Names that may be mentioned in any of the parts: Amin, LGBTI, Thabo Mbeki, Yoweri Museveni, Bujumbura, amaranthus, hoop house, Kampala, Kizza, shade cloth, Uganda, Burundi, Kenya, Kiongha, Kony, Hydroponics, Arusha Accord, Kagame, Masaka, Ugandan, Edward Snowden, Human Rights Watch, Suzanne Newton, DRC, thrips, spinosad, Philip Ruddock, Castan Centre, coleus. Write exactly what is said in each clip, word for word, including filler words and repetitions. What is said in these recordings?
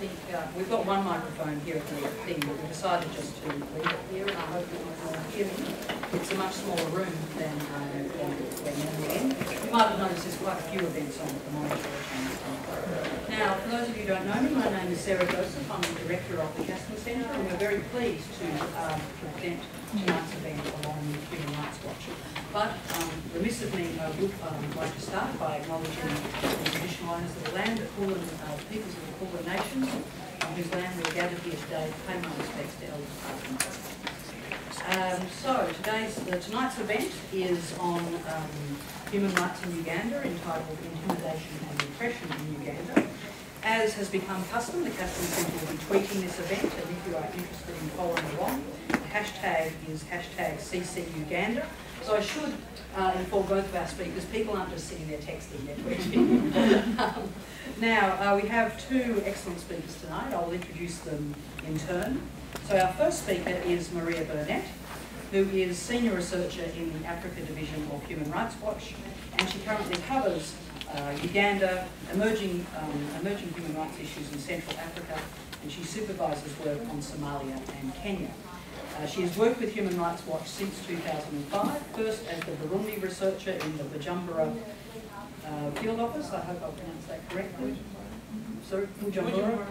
The, uh, we've got one microphone here at the thing, but we decided just to leave it here, and I hope you can hear it. It's a much smaller room than uh, than the You might have noticed there's quite a few events on at the moment. Now, for those of you who don't know me, my name is Sarah Joseph. I'm the director of the Castan Centre, and we're very pleased to uh, present tonight's event along with Human Rights Watch. But um, remiss of me, I would um, like to start by acknowledging the traditional owners of the land, the Kulin uh, peoples of the Kulin nations, on whose land we're gathered here today, pay my respects to elders past and present. Um, so today's, uh, tonight's event is on um, human rights in Uganda, entitled Intimidation and Repression in Uganda. As has become custom, the Castan Centre will be tweeting this event, and if you are interested in following along, the hashtag is hashtag C C Uganda. So I should uh, inform both of our speakers, people aren't just sitting there texting, they're tweeting. um, now, uh, we have two excellent speakers tonight. I'll introduce them in turn. So our first speaker is Maria Burnett, who is Senior Researcher in the Africa Division of Human Rights Watch, and she currently covers uh, Uganda, emerging, um, emerging human rights issues in Central Africa, and she supervises work on Somalia and Kenya. Uh, she has worked with Human Rights Watch since two thousand five, first as the Burundi researcher in the Bujumbura uh, field office, I hope I pronounced that correctly, sorry, Bujumbura.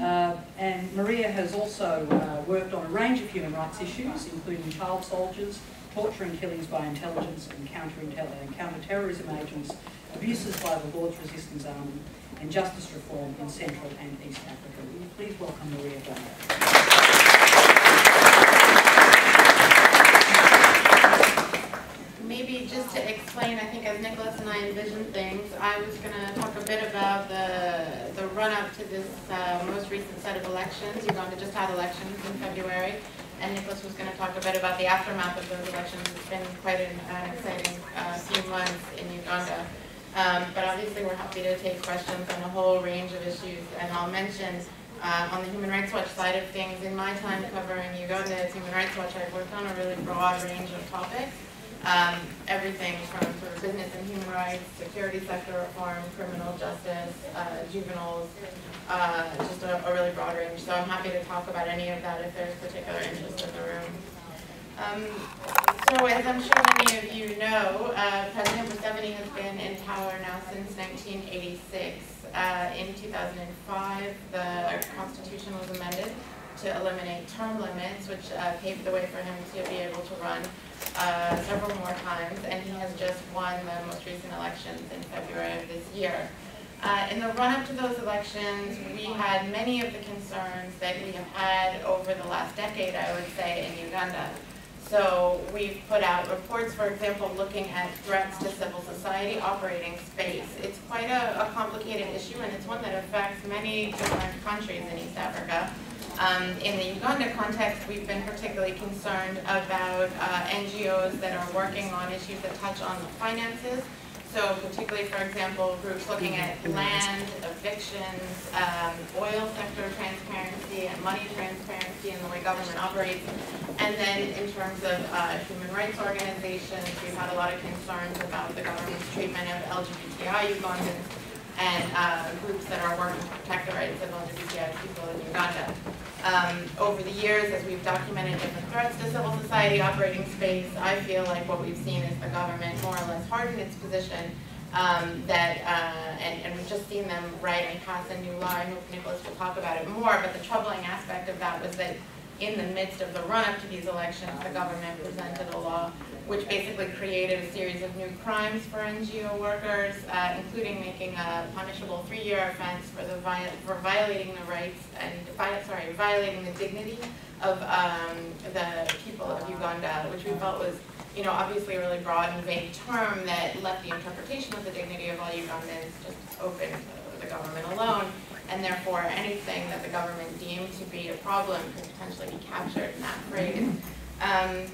Uh, and Maria has also uh, worked on a range of human rights issues, including child soldiers, torture and killings by intelligence and counter-terrorism agents, abuses by the Lord's Resistance Army, and justice reform in Central and East Africa. Will you please welcome Maria Burnett. Maybe just to explain, I think as Nicholas and I envisioned things, I was going to talk a bit about the, the run-up to this uh, most recent set of elections. Uganda just had elections in February, and Nicholas was going to talk a bit about the aftermath of those elections. It's been quite an, an exciting uh, few months in Uganda. Um, but obviously we're happy to take questions on a whole range of issues, and I'll mention uh, on the Human Rights Watch side of things, in my time covering Uganda as Human Rights Watch, I've worked on a really broad range of topics. Um, everything from sort of business and human rights, security sector reform, criminal justice, uh, juveniles, uh, just a, a really broad range. So I'm happy to talk about any of that if there's particular interest in the room. Um, so as I'm sure many of you know, uh, President Museveni has been in power now since nineteen eighty-six. Uh, in two thousand five, the constitution was amended to eliminate term limits, which uh, paved the way for him to be able to run Uh, several more times, and he has just won the most recent elections in February of this year. Uh, in the run-up to those elections, we had many of the concerns that we have had over the last decade, I would say, in Uganda. So we've put out reports, for example, looking at threats to civil society operating space. It's quite a, a complicated issue, and it's one that affects many different countries in East Africa. Um, in the Uganda context, we've been particularly concerned about uh, N G Os that are working on issues that touch on the finances. So particularly, for example, groups looking at land, evictions, um, oil sector transparency, and money transparency in the way government operates. And then in terms of uh, human rights organizations, we've had a lot of concerns about the government's treatment of L G B T I Ugandans and uh, groups that are working to protect the rights of L G B T I people in Uganda. Um, over the years, as we've documented different threats to civil society operating space, I feel like what we've seen is the government more or less harden its position, um, that, uh, and, and we've just seen them write and pass a new law. I hope Nicholas will talk about it more, but the troubling aspect of that was that in the midst of the run-up to these elections, the government presented a law which basically created a series of new crimes for N G O workers, uh, including making a punishable three-year offense for the vi for violating the rights and sorry violating the dignity of um, the people of Uganda, which we felt was, you know, obviously a really broad and vague term that left the interpretation of the dignity of all Ugandans just open to the government alone, and therefore anything that the government deemed to be a problem could potentially be captured in that phrase. Um,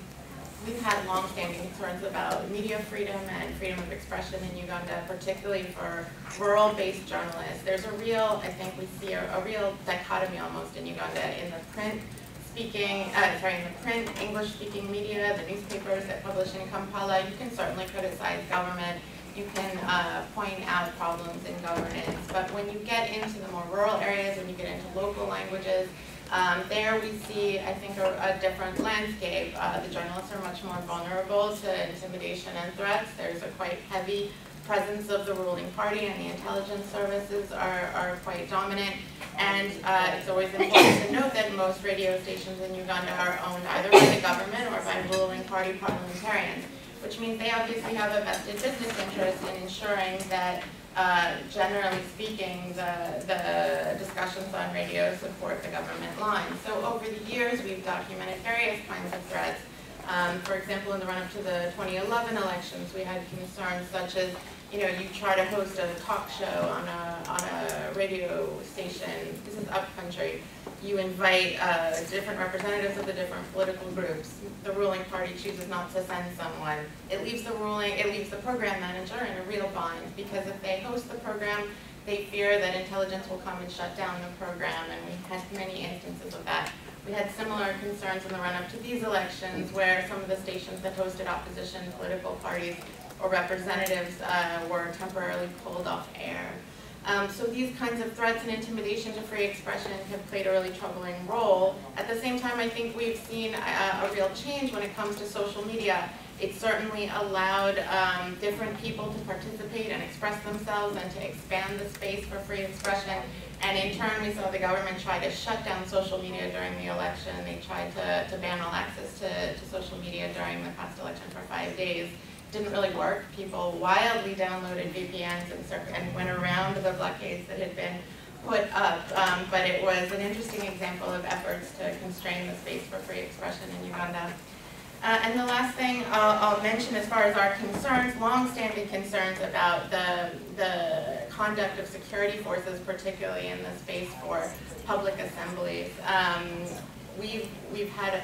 We've had long-standing concerns about media freedom and freedom of expression in Uganda, particularly for rural-based journalists. There's a real, I think we see a, a real dichotomy almost in Uganda in the print-speaking, uh, sorry, in the print English-speaking media, the newspapers that publish in Kampala. You can certainly criticize government. you can uh, point out problems in governance. But when you get into the more rural areas, when you get into local languages, um, there we see, I think, a, a different landscape. Uh, the journalists are much more vulnerable to intimidation and threats. There's a quite heavy presence of the ruling party, and the intelligence services are, are quite dominant. And uh, it's always important to note that most radio stations in Uganda are owned either by the government or by ruling party parliamentarians, which means they obviously have a vested business interest in ensuring that, uh, generally speaking, the, the discussions on radio support the government line. So over the years, we've documented various kinds of threats. Um, for example, in the run-up to the twenty eleven elections, we had concerns such as, you know, you try to host a talk show on a, on a radio station. This is upcountry. You invite uh, different representatives of the different political groups. The ruling party chooses not to send someone. It leaves the ruling, it leaves the program manager in a real bind, because if they host the program, they fear that intelligence will come and shut down the program, and we had many instances of that. We had similar concerns in the run-up to these elections, where some of the stations that hosted opposition political parties or representatives uh, were temporarily pulled off air. Um, so these kinds of threats and intimidation to free expression have played a really troubling role. At the same time, I think we've seen a, a real change when it comes to social media. It certainly allowed um, different people to participate and express themselves and to expand the space for free expression. And in turn, we saw the government try to shut down social media during the election. They tried to, to ban all access to, to social media during the past election for five days. Didn't really work. People wildly downloaded V P Ns and, and went around the blockades that had been put up. Um, but it was an interesting example of efforts to constrain the space for free expression in Uganda. Uh, and the last thing I'll, I'll mention as far as our concerns, long-standing concerns about the, the conduct of security forces, particularly in the space for public assemblies. Um, we've, we've had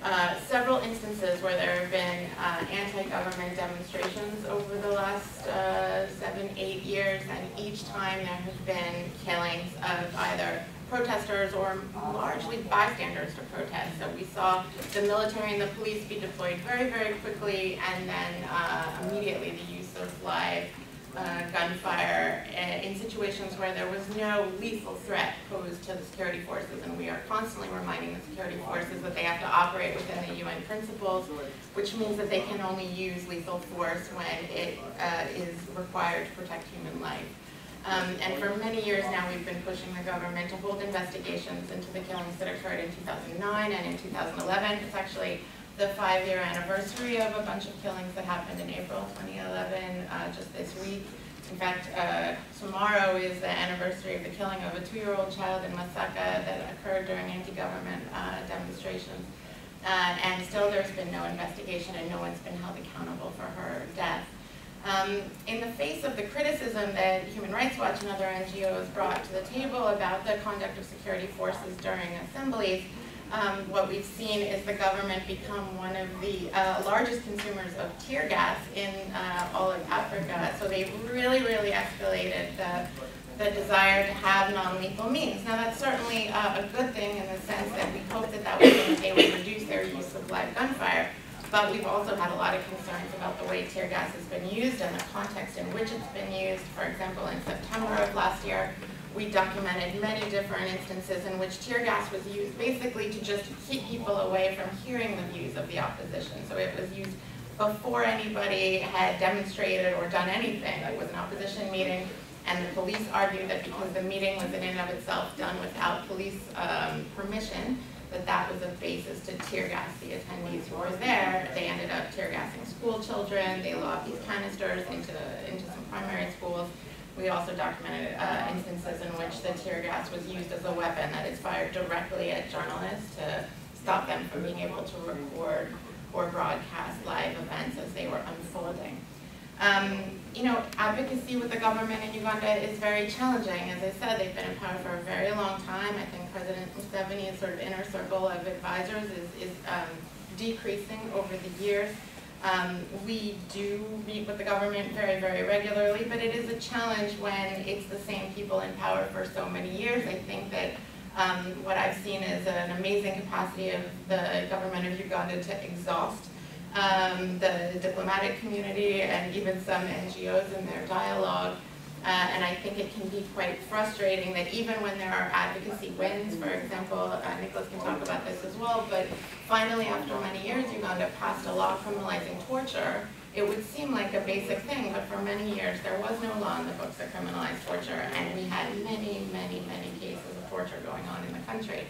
Uh, several instances where there have been uh, anti-government demonstrations over the last uh, seven, eight years, and each time there have been killings of either protesters or largely bystanders to protest. So we saw the military and the police be deployed very, very quickly, and then uh, immediately the use of live uh, gunfire in situations where there was no lethal threat posed to the security forces. And we are constantly reminding the security forces that they have to operate within the U N principles, which means that they can only use lethal force when it uh, is required to protect human life. Um, and for many years now, we've been pushing the government to hold investigations into the killings that occurred in two thousand nine and in two thousand eleven. It's actually the five-year anniversary of a bunch of killings that happened in April twenty eleven, uh, just this week. In fact, uh, tomorrow is the anniversary of the killing of a two-year-old child in Masaka that occurred during anti-government uh, demonstrations. Uh, and still there's been no investigation, and no one's been held accountable for her death. Um, in the face of the criticism that Human Rights Watch and other N G Os brought to the table about the conduct of security forces during assemblies, Um, what we've seen is the government become one of the uh, largest consumers of tear gas in uh, all of Africa. So they've really, really escalated the, the desire to have non-lethal means. Now that's certainly uh, a good thing in the sense that we hope that, that would, they would reduce their use of live gunfire. But we've also had a lot of concerns about the way tear gas has been used and the context in which it's been used. For example, in September of last year, we documented many different instances in which tear gas was used basically to just keep people away from hearing the views of the opposition. So it was used before anybody had demonstrated or done anything. It was an opposition meeting, and the police argued that because the meeting was in and of itself done without police um, permission, that that was a basis to tear gas the attendees who were there. They ended up tear gassing school children. They lobbed these canisters into, into some primary schools. We also documented uh, instances in which the tear gas was used as a weapon that is fired directly at journalists to stop them from being able to record or broadcast live events as they were unfolding. Um, you know, advocacy with the government in Uganda is very challenging. As I said, they've been in power for a very long time. I think President Museveni's sort of inner circle of advisors is, is um, decreasing over the years. Um, we do meet with the government very, very regularly, but it is a challenge when it's the same people in power for so many years. I think that um, what I've seen is an amazing capacity of the government of Uganda to exhaust um, the diplomatic community, and even some N G Os in their dialogue. Uh, and I think it can be quite frustrating that even when there are advocacy wins, for example, uh, Nicholas can talk about this as well, but finally after many years Uganda passed a law criminalizing torture. It would seem like a basic thing, but for many years there was no law in the books that criminalized torture, and we had many, many, many cases of torture going on in the country.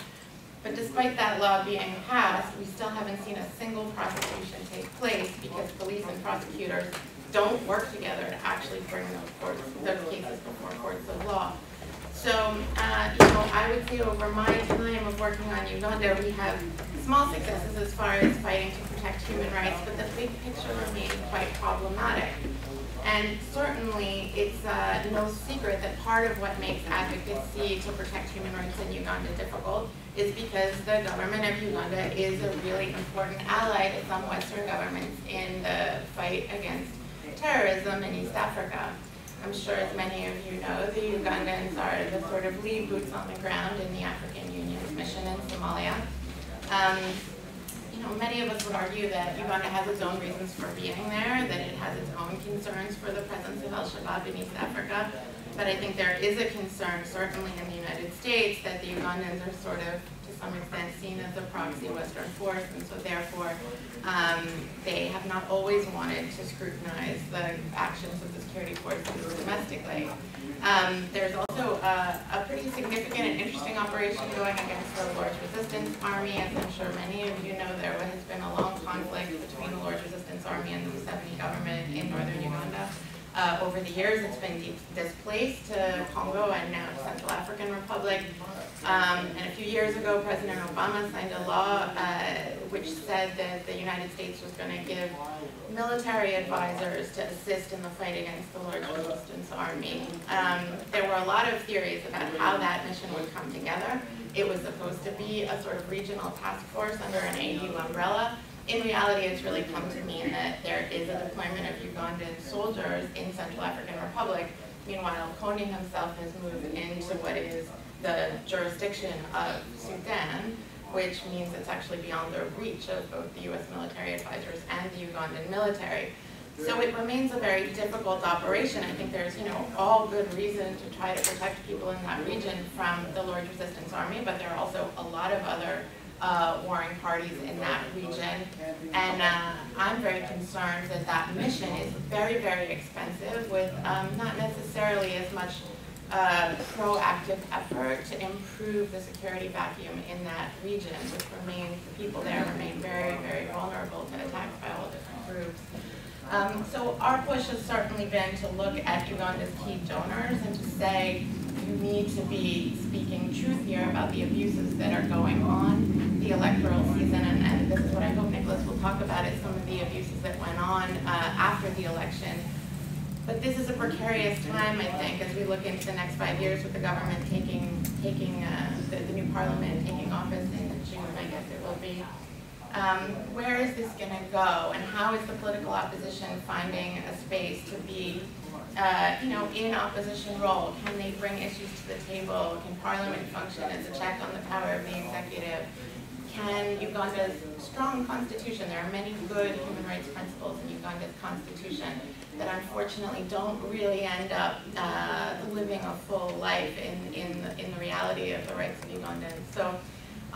But despite that law being passed, we still haven't seen a single prosecution take place because police and prosecutors don't work together to actually bring those, courts, those cases before courts of law. So, uh, you know, I would say over my time of working on Uganda, we have small successes as far as fighting to protect human rights, but the big picture remains quite problematic. And certainly, it's uh, no secret that part of what makes advocacy to protect human rights in Uganda difficult is because the government of Uganda is a really important ally to some Western governments in the fight against terrorism in East Africa. I'm sure as many of you know, the Ugandans are the sort of lead boots on the ground in the African Union's mission in Somalia. Um, you know, many of us would argue that Uganda has its own reasons for being there, that it has its own concerns for the presence of Al-Shabaab in East Africa, but I think there is a concern, certainly in the United States, that the Ugandans are sort of, to some extent, seen as a proxy Western force, and so therefore um, they have not always wanted to scrutinize the actions of the security forces domestically. Um, there's also a, a pretty significant and interesting operation going against the Lord's Resistance Army. As I'm sure many of you know, there has been a long conflict between the Lord's Resistance Army and the Museveni government in northern Uganda. Uh, over the years, it's been displaced to Congo and now to Central African Republic. Um, and a few years ago, President Obama signed a law uh, which said that the United States was going to give military advisors to assist in the fight against the Lord's Resistance Army. Um, there were a lot of theories about how that mission would come together. It was supposed to be a sort of regional task force under an A U umbrella. In reality, it's really come to mean that there is a deployment of Ugandan soldiers in Central African Republic. Meanwhile, Kony himself has moved into what is the jurisdiction of Sudan, which means it's actually beyond the reach of both the U S military advisors and the Ugandan military. So it remains a very difficult operation. I think there's, you know, all good reason to try to protect people in that region from the Lord's Resistance Army, but there are also a lot of other Uh, warring parties in that region, and uh, I'm very concerned that that mission is very, very expensive, with um, not necessarily as much uh, proactive effort to improve the security vacuum in that region, which remains, the people there remain very, very vulnerable to attacks by all different groups. Um, so our push has certainly been to look at Uganda's key donors and to say, you need to be speaking truth here about the abuses that are going on, the electoral season, and, and this is what I hope Nicholas will talk about, is some of the abuses that went on uh, after the election. But this is a precarious time, I think, as we look into the next five years with the government taking, taking uh, the, the new parliament taking office in June, I guess it will be. Um, where is this going to go, and how is the political opposition finding a space to be Uh, you know, in opposition role? Can they bring issues to the table? Can Parliament function as a check on the power of the executive? Can Uganda's strong constitution, there are many good human rights principles in Uganda's constitution that unfortunately don't really end up uh, living a full life in, in, the, in the reality of the rights of Ugandans. So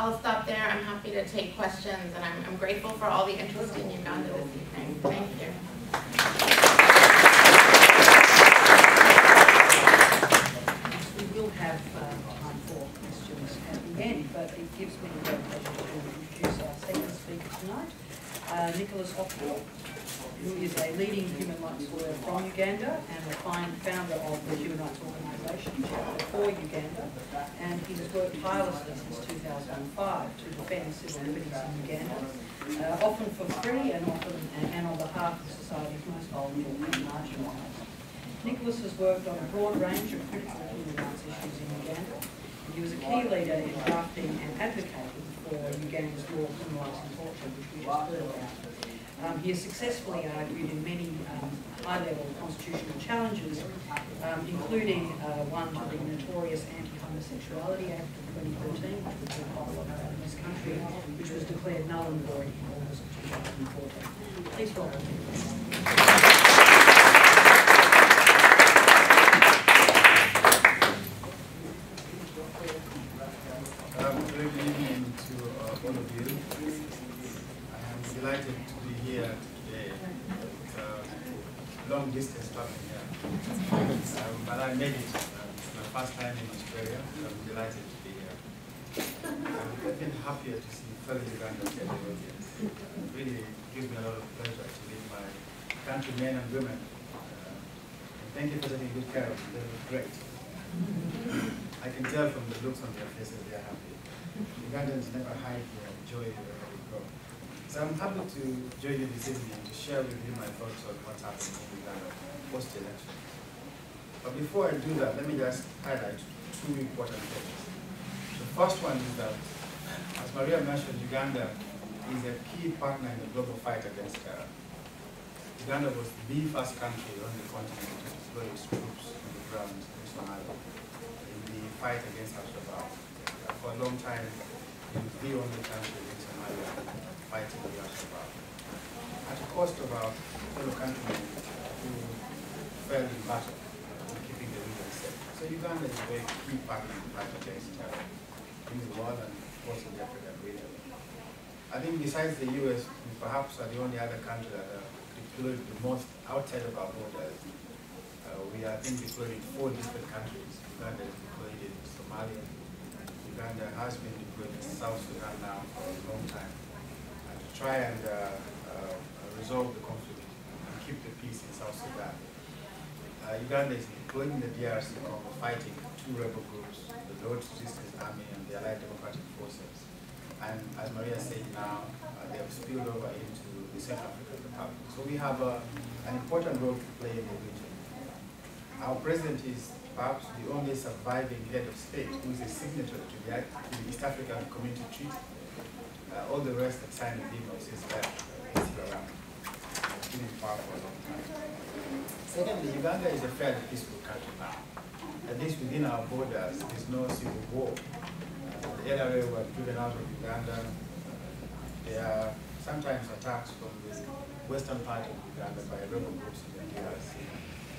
I'll stop there. I'm happy to take questions, and I'm, I'm grateful for all the interest in Uganda this evening. Thank you. Have uh, time for questions at the end, but it gives me the pleasure to introduce our second speaker tonight, uh, Nicholas Opiyo, who is a leading human rights lawyer from Uganda and the founder of the Human Rights Organisation for Uganda, and he has worked tirelessly since two thousand five to defend civil liberties in Uganda, uh, often for free and often and on behalf of society's most vulnerable and marginalised. Nicholas has worked on a broad range of critical human rights issues in Uganda, and he was a key leader in drafting and advocating for Uganda's law criminalising torture, which we just heard about. Um, he has successfully argued in many um, high-level constitutional challenges uh, um, including uh, one to the notorious Anti-Homosexuality Act of twenty thirteen, which we've talked quite a lot about in this country, which was declared null and void in August twenty fourteen. Please welcome. Long distance traveling here, um, but I made it. Um, it's my first time in Australia, so I'm delighted to be here. I'm even happier to see fellow Ugandans in the audience. It really gives me a lot of pleasure to meet my country men and women. Uh, and thank you for taking good care of them. They look great. I can tell from the looks on their faces they are happy. Ugandans never hide their joy wherever we go. So I'm happy to join you this evening to share with you my thoughts on what's happening in Uganda post-election. But before I do that, let me just highlight two important things. The first one is that, as Maria mentioned, Uganda is a key partner in the global fight against terror. Uganda was the first country on the continent to deploy its troops on the ground in Somalia in the fight against Al-Shabaab. For a long time, it was the only country in Somalia fighting the Al-Shabaab, at the cost of our fellow countrymen who fell in battle and keeping the region safe. So Uganda is a very key partner in the fight against terror in the world and also in the African region. I think besides the U S, we perhaps are the only other country that are deployed the most outside of our borders. Uh, we are, I think, deployed in four different countries. Uganda is deployed in Somalia. Uganda has been deployed in South Sudan now for a long time. Try and uh, uh, resolve the conflict and keep the peace in South Sudan. Uh, Uganda is deployed in the D R C Congo fighting two rebel groups, the Lord's Resistance Army and the Allied Democratic Forces. And as Maria said now, uh, they have spilled over into the Central African Republic. So we have uh, an important role to play in the region. Our president is perhaps the only surviving head of state who is a signatory to the, to the East African Community Treaty. Uh, all the rest that signed the deal is left is around. It's been in power for a long time. Secondly, Uganda is a fairly peaceful country now. At least within our borders, there's no civil war. Uh, the L R A were driven out of Uganda. Uh, there are sometimes attacks from the western part of Uganda by rebel groups in the D R C.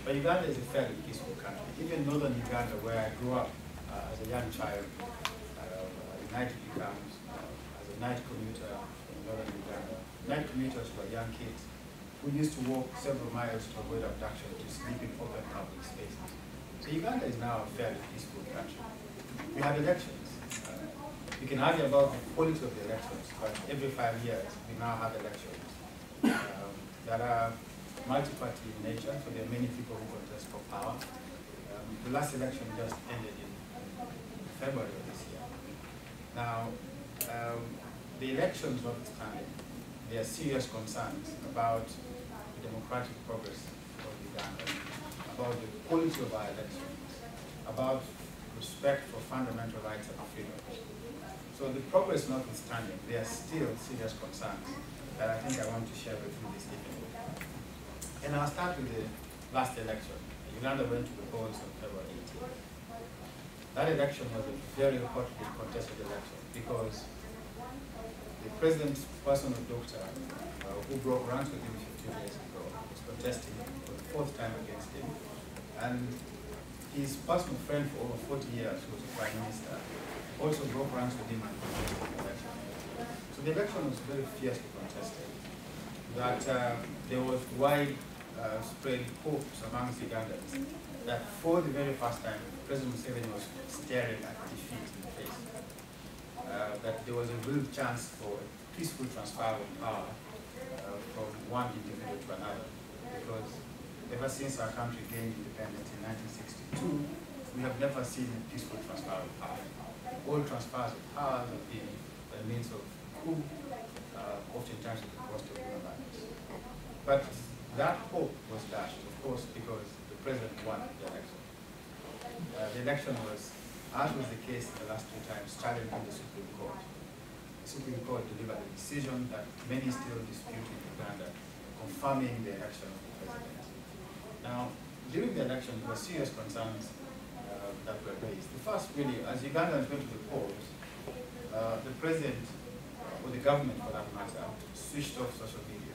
But Uganda is a fairly peaceful country. Even northern Uganda, where I grew up uh, as a young child, uh, night becomes. night commuter from northern Uganda. Night commuters were young kids who used to walk several miles to avoid abduction to sleep in open public spaces. So Uganda is now a fairly peaceful country. We have elections. Uh, we can argue about the quality of the elections, but every five years we now have elections um, that are multi-party in nature, so there are many people who contest for power. Um, the last election just ended in February of this year. Now, um, the elections notwithstanding, there are serious concerns about the democratic progress of Uganda, about the quality of our elections, about respect for fundamental rights and freedoms. So the progress notwithstanding, there are still serious concerns that I think I want to share with you this evening. And I'll start with the last election. Uganda went to the polls on February eighteenth. That election was a very hotly contested election because the president's personal doctor, uh, who broke ranks with him fifteen years ago, was contesting for the fourth time against him. And his personal friend for over forty years, who was a prime minister, also broke ranks with him and contested the election. So the election was very fiercely contested. That uh, there was wide uh, spread hopes amongst Ugandans that for the very first time, President Museveni was staring at defeat in the face. Uh, that there was a real chance for a peaceful transfer of power uh, from one individual to another. Because ever since our country gained independence in nineteen sixty-two, we have never seen a peaceful transfer of power. All transfers of power have been by means of coup, uh, oftentimes at the cost of human rights. But that hope was dashed, of course, because the president won the election. Uh, the election was, as was the case the last two times, started in the Supreme Court. The Supreme Court delivered a decision that many still dispute in Uganda, confirming the election of the president. Now, during the election, there were serious concerns uh, that were raised. The first, really, as Ugandans went to the polls, uh, the president, or the government for that matter, switched off social media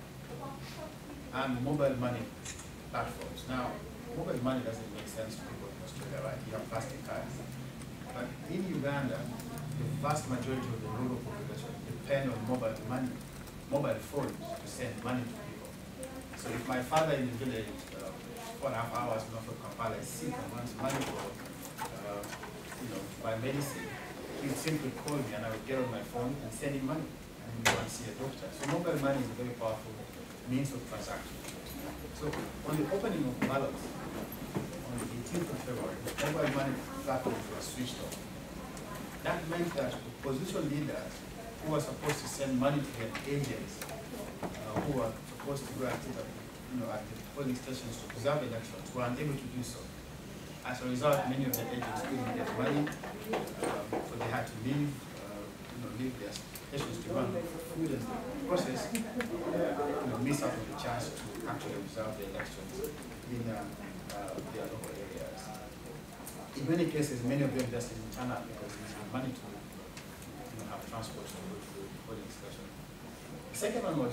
and mobile money platforms. Now, mobile money doesn't make sense to people in Australia, right? You have plastic cards. But in Uganda, the vast majority of the rural population depend on mobile money, mobile phones to send money to people. So if my father in the village, uh, four and a half hours north of Kampala, is sick and wants money for, uh, you know, my medicine, he'd simply call me and I would get on my phone and send him money, and go and see a doctor. So mobile money is a very powerful means of transaction. So on the opening of ballots, on the eighteenth of February, mobile money platforms were switched off. That meant that opposition leaders who were supposed to send money to their agents, uh, who were supposed to go at the, you know, at the polling stations to observe elections, were unable to do so. As a result, many of the agents couldn't get money, um, so they had to leave, uh, you know, leave their stations to run food and the process, uh, you know, miss out on the chance to actually observe the elections in uh, uh, their local areas. In many cases, many of them just didn't turn up because they didn't have money to, you know, have transport to go to the polling station. The second one was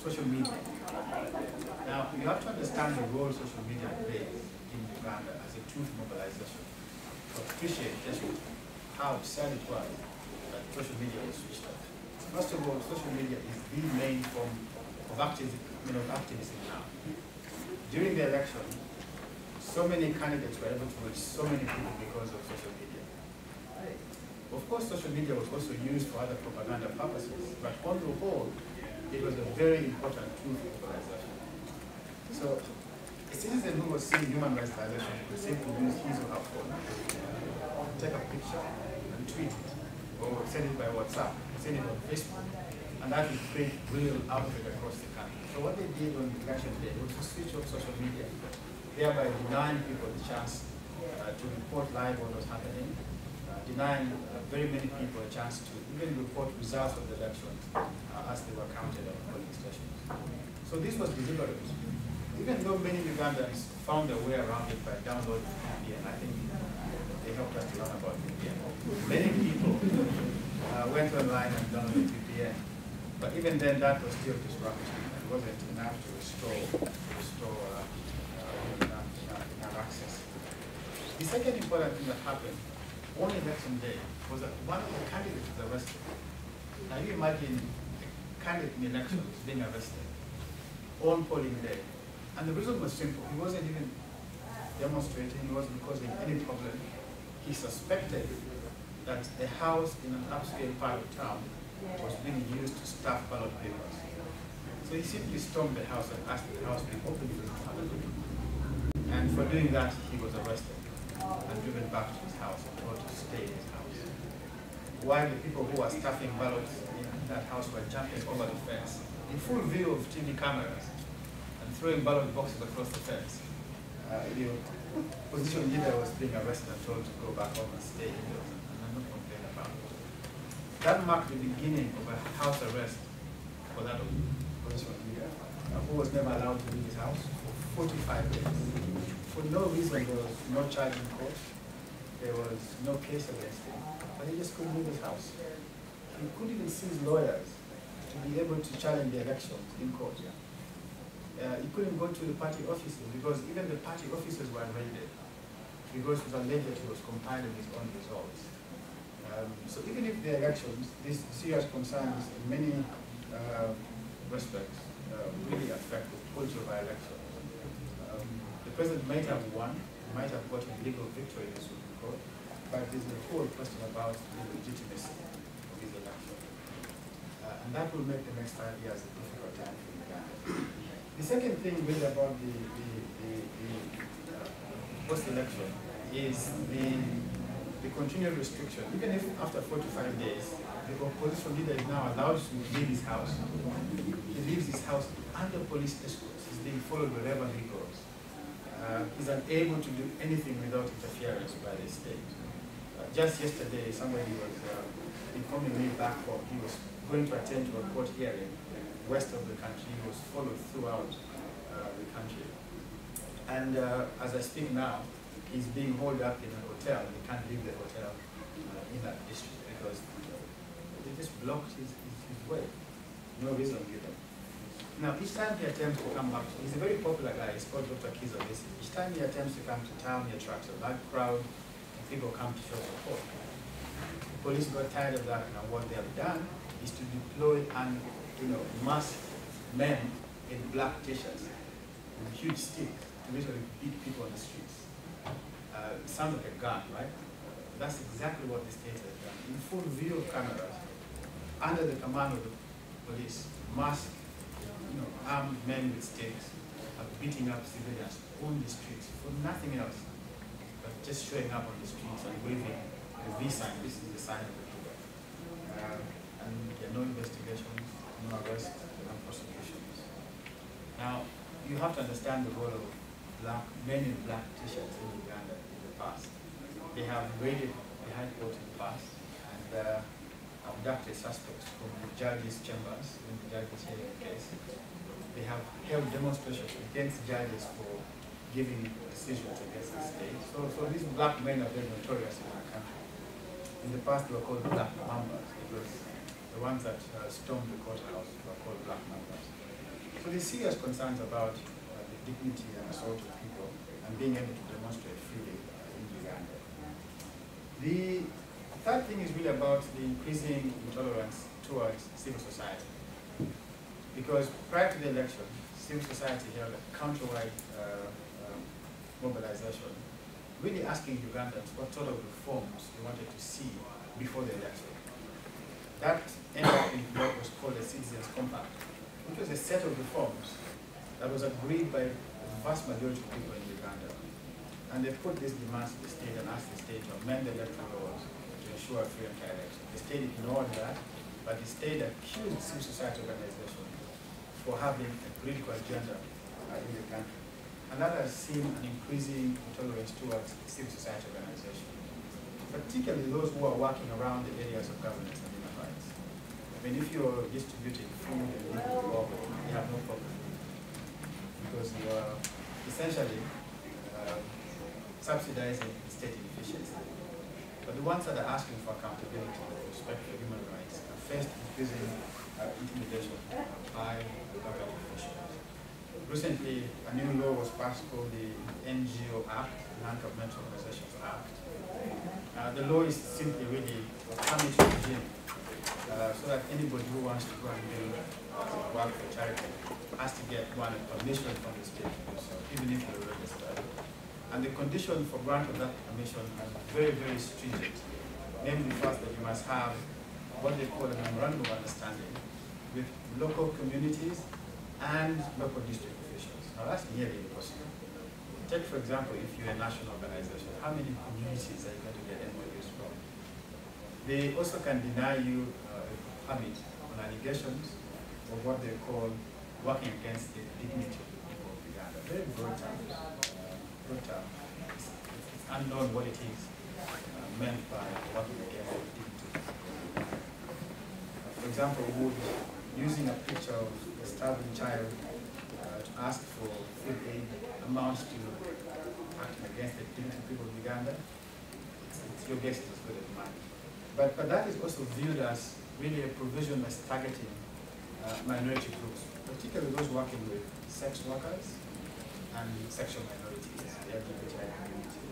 social media. Now, you have to understand the role social media plays in Uganda as a truth mobilization. So appreciate just how sad it was that social media was switched off. First of all, social media is the main form of activism, you know, activism now. During the election, so many candidates were able to reach so many people because of social media. Of course, social media was also used for other propaganda purposes, but on the whole, it was a very important tool for mobilization. So, a citizen who was seeing human rights violations could simply use his or her phone, take a picture and tweet it, or send it by WhatsApp, send it on Facebook, and that would create real outbreak across the country. So what they did on election day was to switch off social media, thereby denying people the chance uh, to report live what was happening, uh, denying uh, very many people a chance to even report results of the elections uh, as they were counted at the polling stations. So this was deliberate. Even though many Ugandans found their way around it by downloading V P N, I think they helped us learn about V P N. Many people uh, went online and downloaded V P N, but even then that was still disruptive and wasn't enough to restore, restore uh, uh, enough, enough, enough access. The second important thing that happened on election day was that one of the candidates was arrested. Now you imagine a candidate in elections being arrested on polling day. And the reason was simple. He wasn't even demonstrating, he wasn't causing any problem. He suspected that a house in an upscale part of town was being used to stuff ballot papers. So he simply stormed the house and asked the house to be opened to him. And for doing that, he was arrested and driven back to his house and told to stay in his house. While the people who were stuffing ballots in that house were jumping over the fence, in full view of T V cameras, throwing ballot boxes across the fence. Uh, the opposition leader was being arrested and told to go back home and stay indoors, and I'm not complaining about it. That marked the beginning of a house arrest for that opposition leader, who was never allowed to leave his house for forty-five days. For no reason, there was no charge in court, there was no case against him, but he just couldn't leave his house. He couldn't even seize lawyers to be able to challenge the elections in court. Yeah. Uh, he couldn't go to the party offices because even the party offices were raided because it was alleged that he was compiling his own results. Um, so even if the elections, these serious concerns in many uh, respects uh, really affect the culture of our elections. Um, the president might have won, might have got a legal victory in the Supreme Court, but there's a whole question about the legitimacy of his election. Uh, and that will make the next five years a difficult time for Uganda. The second thing really about the, the, the, the uh, post-election is the, the continued restriction. Even if after forty-five days, the opposition leader is now allowed to leave his house. He leaves his house under police escort. He's being followed wherever he goes. Uh, he's unable to do anything without interference by the state. Uh, just yesterday, somebody was uh, informing me back home. He was going to attend to a court hearing west of the country. He was followed throughout uh, the country. And uh, as I speak now, he's being holed up in a hotel. He can't leave the hotel uh, in that district because uh, they just blocked his, his, his way. No reason given. Now, each time he attempts to come up, he's a very popular guy. He's called Doctor Kizza. Each time he attempts to come to town, he attracts a large crowd, and people come to show support. The police got tired of that, and what they have done is to deploy and, you know, mass men in black t-shirts with huge sticks to literally beat people on the streets. Uh, sounds like a gun, right? That's exactly what the state has done. In full view of cameras, under the command of the police, masked, you know, armed men with sticks are beating up civilians on the streets for nothing else but just showing up on the streets and waving the V sign. This is the sign of the people. Uh, and there are no investigations, no arrests, no prosecutions. Now, you have to understand the role of black men in black t-shirts in Uganda in the past. They have raided the High Court in the past and uh, abducted suspects from the judges' chambers when the judges hear the case. They have held demonstrations against judges for giving decisions against the state. So, so these black men are very notorious in our country. In the past, they were called black mambas. It was the ones that uh, stormed the courthouse were called black mambas. So there's serious concerns about dignity and assault of people and being able to demonstrate freely in Uganda. The third thing is really about the increasing intolerance towards civil society. Because prior to the election, civil society held a countrywide uh, um, mobilization, really asking Ugandans what sort of reforms they wanted to see before the election. That ended up in what was called the Citizens Compact, which was a set of reforms that was agreed by the vast majority of people in Uganda. And they put these demands to the state and asked the state to amend the electoral laws to ensure a free and fair election. The state ignored that, but the state accused civil society organizations for having a political agenda in the country. And that has seen an increasing intolerance towards civil society organizations, particularly those who are working around the areas of governance and human rights. I mean, if you're distributing food and legal law, you have no problem, because you are essentially uh, subsidizing state inefficiency. But the ones that are asking for accountability with respect to human rights are first increasing uh, intimidation by government officials. Recently, a new law was passed called the N G O Act, the Non-Governmental Organizations Act. Uh, the law is simply really a permit regime uh, so that anybody who wants to go and do uh, work for charity has to get one permission from the state to do so, even if they're registered. And the condition for grant of that permission is very, very stringent. Namely, first, that you must have what they call a memorandum of understanding with local communities and local district officials. Now, that's nearly impossible. Take, for example, if you're a national organization, how many communities are you going to get M O Us from? They also can deny you uh, a permit on allegations of what they call working against the dignity of the people of Uganda. Very broad terms. Broad terms. It's, it's unknown what it is uh, meant by working against the dignity of the people of Uganda. For example, would using a picture of a starving child uh, to ask for food aid amounts to acting against the dignity of the people of Uganda? It's, it's your guess is as good as mine. But, but that is also viewed as really a provision that's targeting uh, minority groups, particularly those working with sex workers and sexual minorities, the L G B T I community.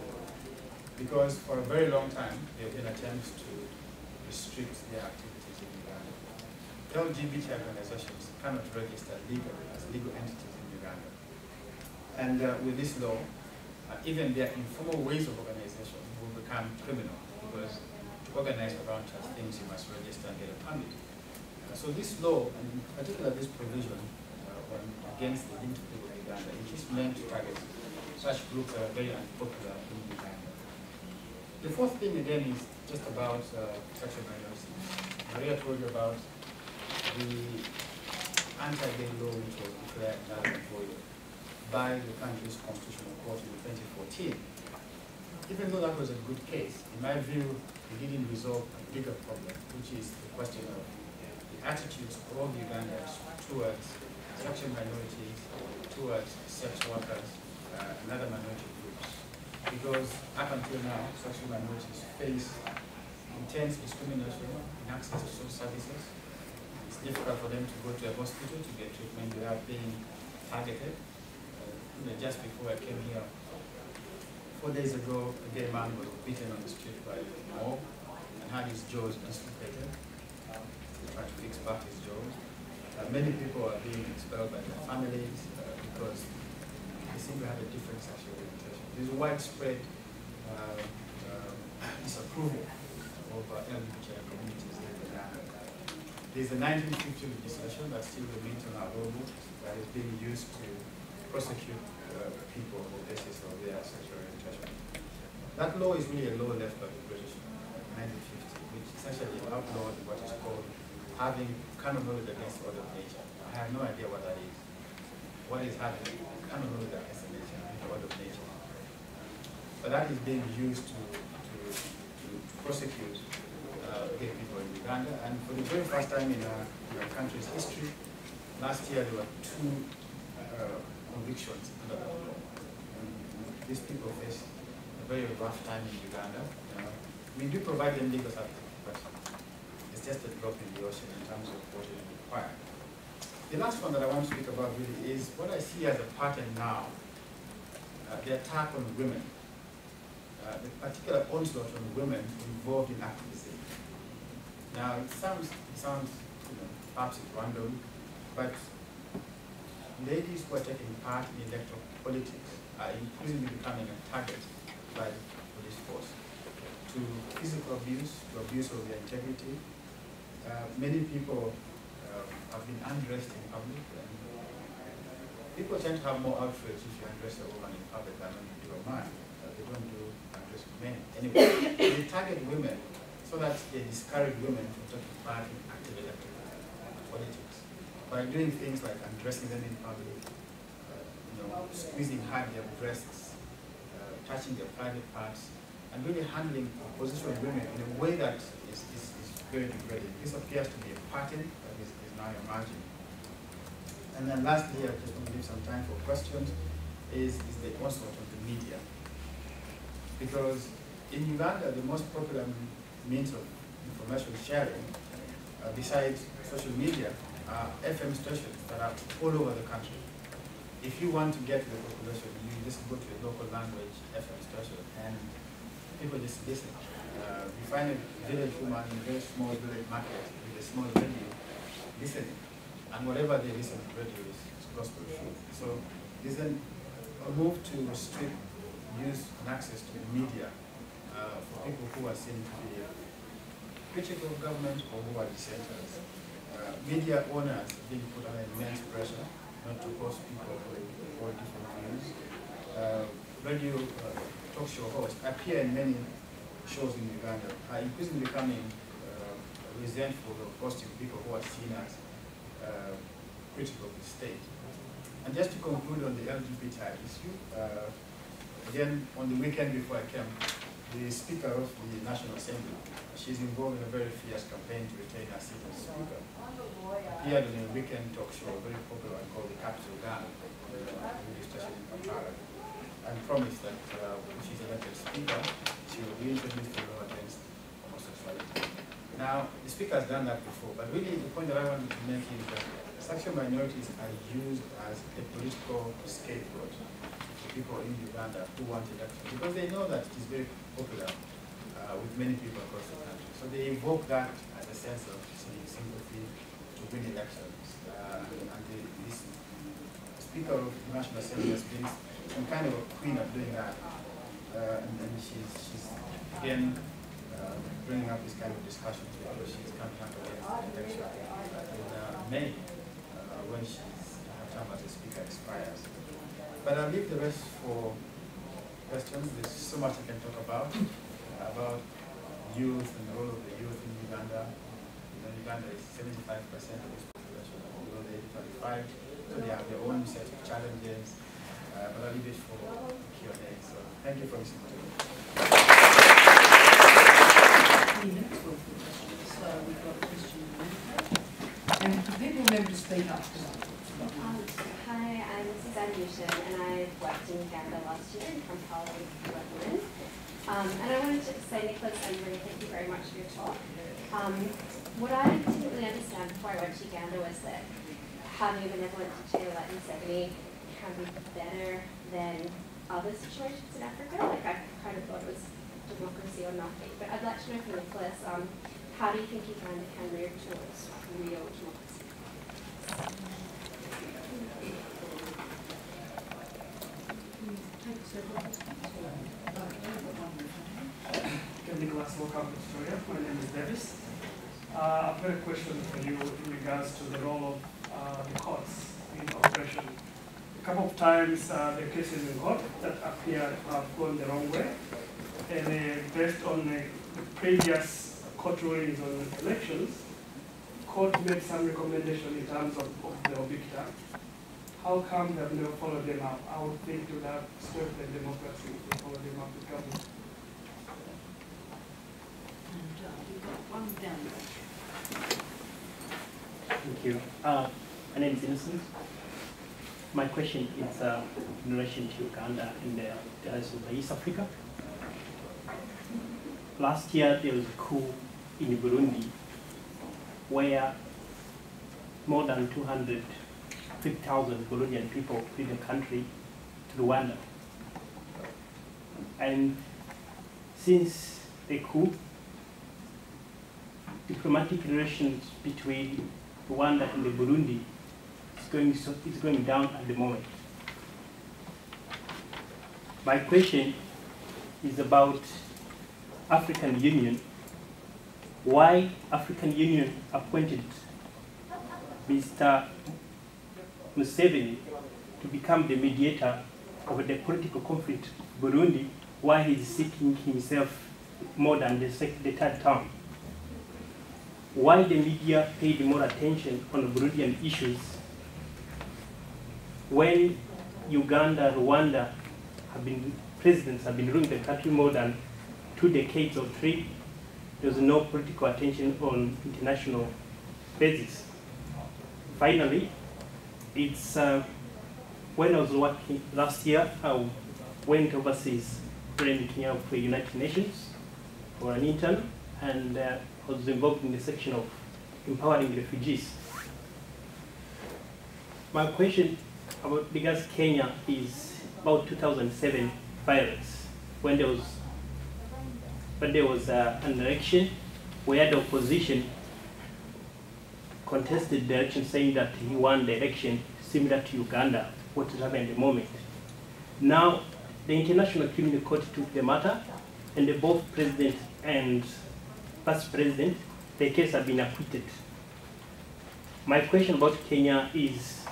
Because for a very long time, there have been attempts to restrict their activities in Uganda. L G B T I organizations cannot register legally as legal entities in Uganda. And uh, with this law, uh, even their informal ways of organization will become criminal, because to organize around such things, you must register and get a permit. So this law, and in particular this provision uh, on against the dignity of people in Uganda, it is meant to target such groups that are very unpopular in Uganda. The fourth thing again is just about uh, sexual minorities. Maria told you about the anti-gay law which was declared null and void by the country's constitutional court in twenty fourteen. Even though that was a good case, in my view, it didn't resolve a bigger problem, which is the question of attitudes of all Ugandans towards sexual minorities, towards sex workers, uh, uh, and other minority groups, because up until now, such minorities face intense discrimination in access to social services. It's difficult for them to go to a hospital to get treatment without being targeted. Uh, just before I came here, four days ago, a gay man was beaten on the street by a mob and had his jaws dislocated. They tried to fix back his jaws. Uh, many people are being expelled by their families uh, because they seem to have a different sexual orientation. There's widespread uh, um, disapproval of uh, L G B T I communities in Uganda. There's a nineteen fifty legislation that still remains on our road books that is being used to prosecute uh, people on the basis of their sexual orientation. That law is really a law left by the British in nineteen fifty, which essentially outlawed what is called having carnal knowledge against order of nature. I have no idea what that is. What is having carnal knowledge against the nature, the order of nature? But that is being used to, to, to prosecute uh, gay people in Uganda. And for the very first time in our, in our country's history, last year there were two uh, convictions under that law. And these people face a very rough time in Uganda. You know. We do provide them legal services, but it's just a drop in the ocean in terms of what is required. The last one that I want to speak about really is what I see as a pattern now, uh, the attack on women, uh, the particular onslaught on women involved in activism. Now, it sounds, it sounds you know, perhaps it's random, but ladies who are taking part in electoral politics are increasingly becoming a target by the police force to physical abuse, to abuse of their integrity. Uh, many people uh, have been undressed in public, and people tend to have more outrage if you undress a woman in public than when you do a man. Uh, they don't do undress men. Anyway, they target women so that they discourage women from taking part in active electoral politics by doing things like undressing them in public, uh, you know, squeezing hard their breasts, uh, touching their private parts, and really handling the position of women in a way that is, is, is very degrading. This appears to be a pattern that is, is now emerging. And then lastly, I just want to leave some time for questions, is, is the onslaught of the media. Because in Uganda, the most popular means of information sharing, uh, besides social media, are F M stations that are all over the country. If you want to get to the population, you just go to your local language F M station and people just listen. Uh, you find a village woman in a very small village market with a small radio listening. And whatever they listen to radio is, is gospel truth. So there's a move to restrict use and access to the media uh, for people who are seen to be critical of government or who are dissenters. Uh, media owners are being put under immense pressure not to post people with all different views. Uh, radio uh, talk show hosts appear in many shows in Uganda are increasingly becoming uh, resentful of posting people who are seen as uh, critical of the state. And just to conclude on the L G B T I issue, uh, again, on the weekend before I came, the Speaker of the National Assembly, she's involved in a very fierce campaign to retain her seat as Speaker, appeared on a weekend talk show, very popular, called The Capital Gun, the station in Kampala, and promised that uh, when she's elected Speaker, she will reintroduce the law against homosexuality. Now, the Speaker has done that before, but really the point that I wanted to make is that sexual minorities are used as a political scapegoat for people in Uganda who want election, because they know that it is very popular uh, with many people across the country. So they evoke that as a sense of sympathy to win elections. Uh, and they, this Speaker of the National Assembly has been some kind of a queen of doing that, uh, and then she's, she's again uh, bringing up this kind of discussion because she's coming up against the election in uh, May, uh, when she's, her term as a Speaker expires. But I'll leave the rest for questions. There's so much I can talk about, about youth and the role of the youth in Uganda. You know, Uganda is seventy-five percent of its population are below the age of twenty-five, so they have their own set of challenges. Uh, but I'll leave it for Q and A, so thank you for listening to me. So we've got a question. And do people remember to speak up? Hi, I'm Suzanne Newton, and I've worked in Uganda last year in Kampala with Lebanon. Um, and I wanted to say, Nicholas, I really thank you very much for your talk. Um, what I didn't really understand before I went to Uganda was that having a benevolent dictator like Museveni can be better than other situations in Africa. Like, I kind of thought it was democracy or nothing. But I'd like to know from Nicholas, um, how do you think Uganda can move towards real democracy? I'm Nicholas Opiyo, Victoria. My name is Davis. Uh, I've got a question for you in regards to the role of uh, the courts in operation. A couple of times uh, the cases in court that appear to have gone the wrong way, and uh, based on the, the previous court rulings on elections, court made some recommendation in terms of, of the obicta. How come they have never followed them up? I would think to have swept the democracy to follow them up with government. And uh, we've got one down there. Thank you. Uh, my name is Innocent. My question is uh, in relation to Uganda and the, the rest of the East Africa. Last year there was a coup in Burundi where more than two hundred fifty thousand Burundian people fled the country to Rwanda. And since the coup, diplomatic relations between Rwanda and the Burundi is going, so, is going down at the moment. My question is about African Union. Why African Union appointed Mister Museveni to become the mediator of the political conflict in Burundi while he's seeking himself more than the, the third term? Why the media paid more attention on Burundian issues when Uganda, Rwanda have been, presidents have been ruling the country more than two decades or three? There's no political attention on international basis. Finally, it's uh, when I was working last year, I went overseas renting out for United Nations for an intern, and uh, I was involved in the section of empowering refugees. My question about regards Kenya is about two thousand seven violence, when there was But there was uh, an election where the opposition contested the election, saying that he won the election, similar to Uganda, what is happening at the moment. Now, the International Criminal Court took the matter, and the both president and past president, the case have been acquitted. My question about Kenya is,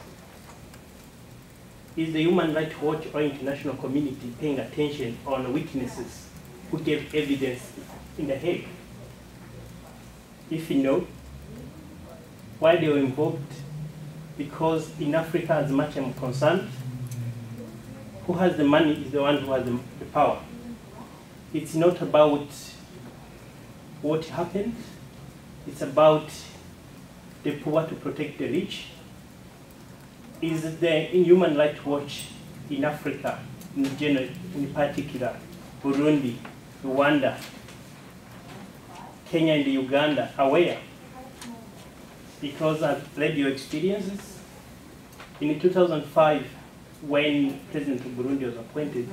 is the Human Rights Watch or international community paying attention on witnesses who gave evidence in The Hague? If you know, why they were involved? Because in Africa, as much as I'm concerned, who has the money is the one who has the, the power. It's not about what happened. It's about the poor to protect the rich. Is the Human Rights Watch in Africa, in general, in particular, Burundi, Rwanda, Kenya and Uganda, aware? Because I've read your experiences. In two thousand five, when President of Burundi was appointed,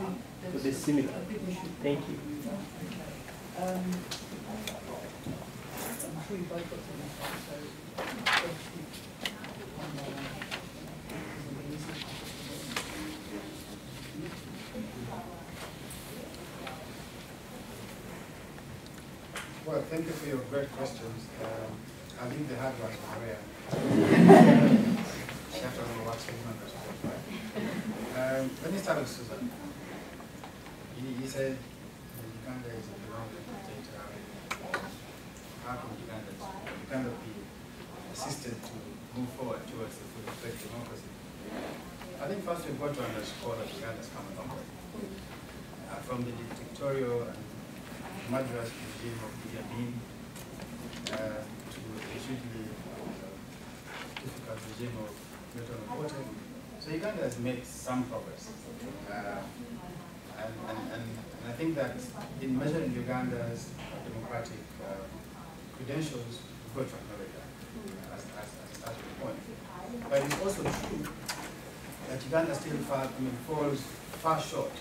it was similar. Thank you. Um, well, thank you for your great questions. Um, I leave the hard ones for Maria. She has to know what's the human response, right? Um, let me start with Susan. He, he said Uganda is a beloved dictator. How can Uganda, Uganda be assisted to move forward towards the full effect democracy? I think first we've got to underscore that Uganda has come a long way. Uh, from the dictatorial and murderous regime of the Amin, uh, to the hugely difficult regime of Milton Obote, So Uganda has made some progress. Uh, and, and, and, and I think that in measuring Uganda's democratic uh, credentials, we've got to acknowledge that as, as, as a starting point. But it's also true that Uganda still far, I mean, falls far short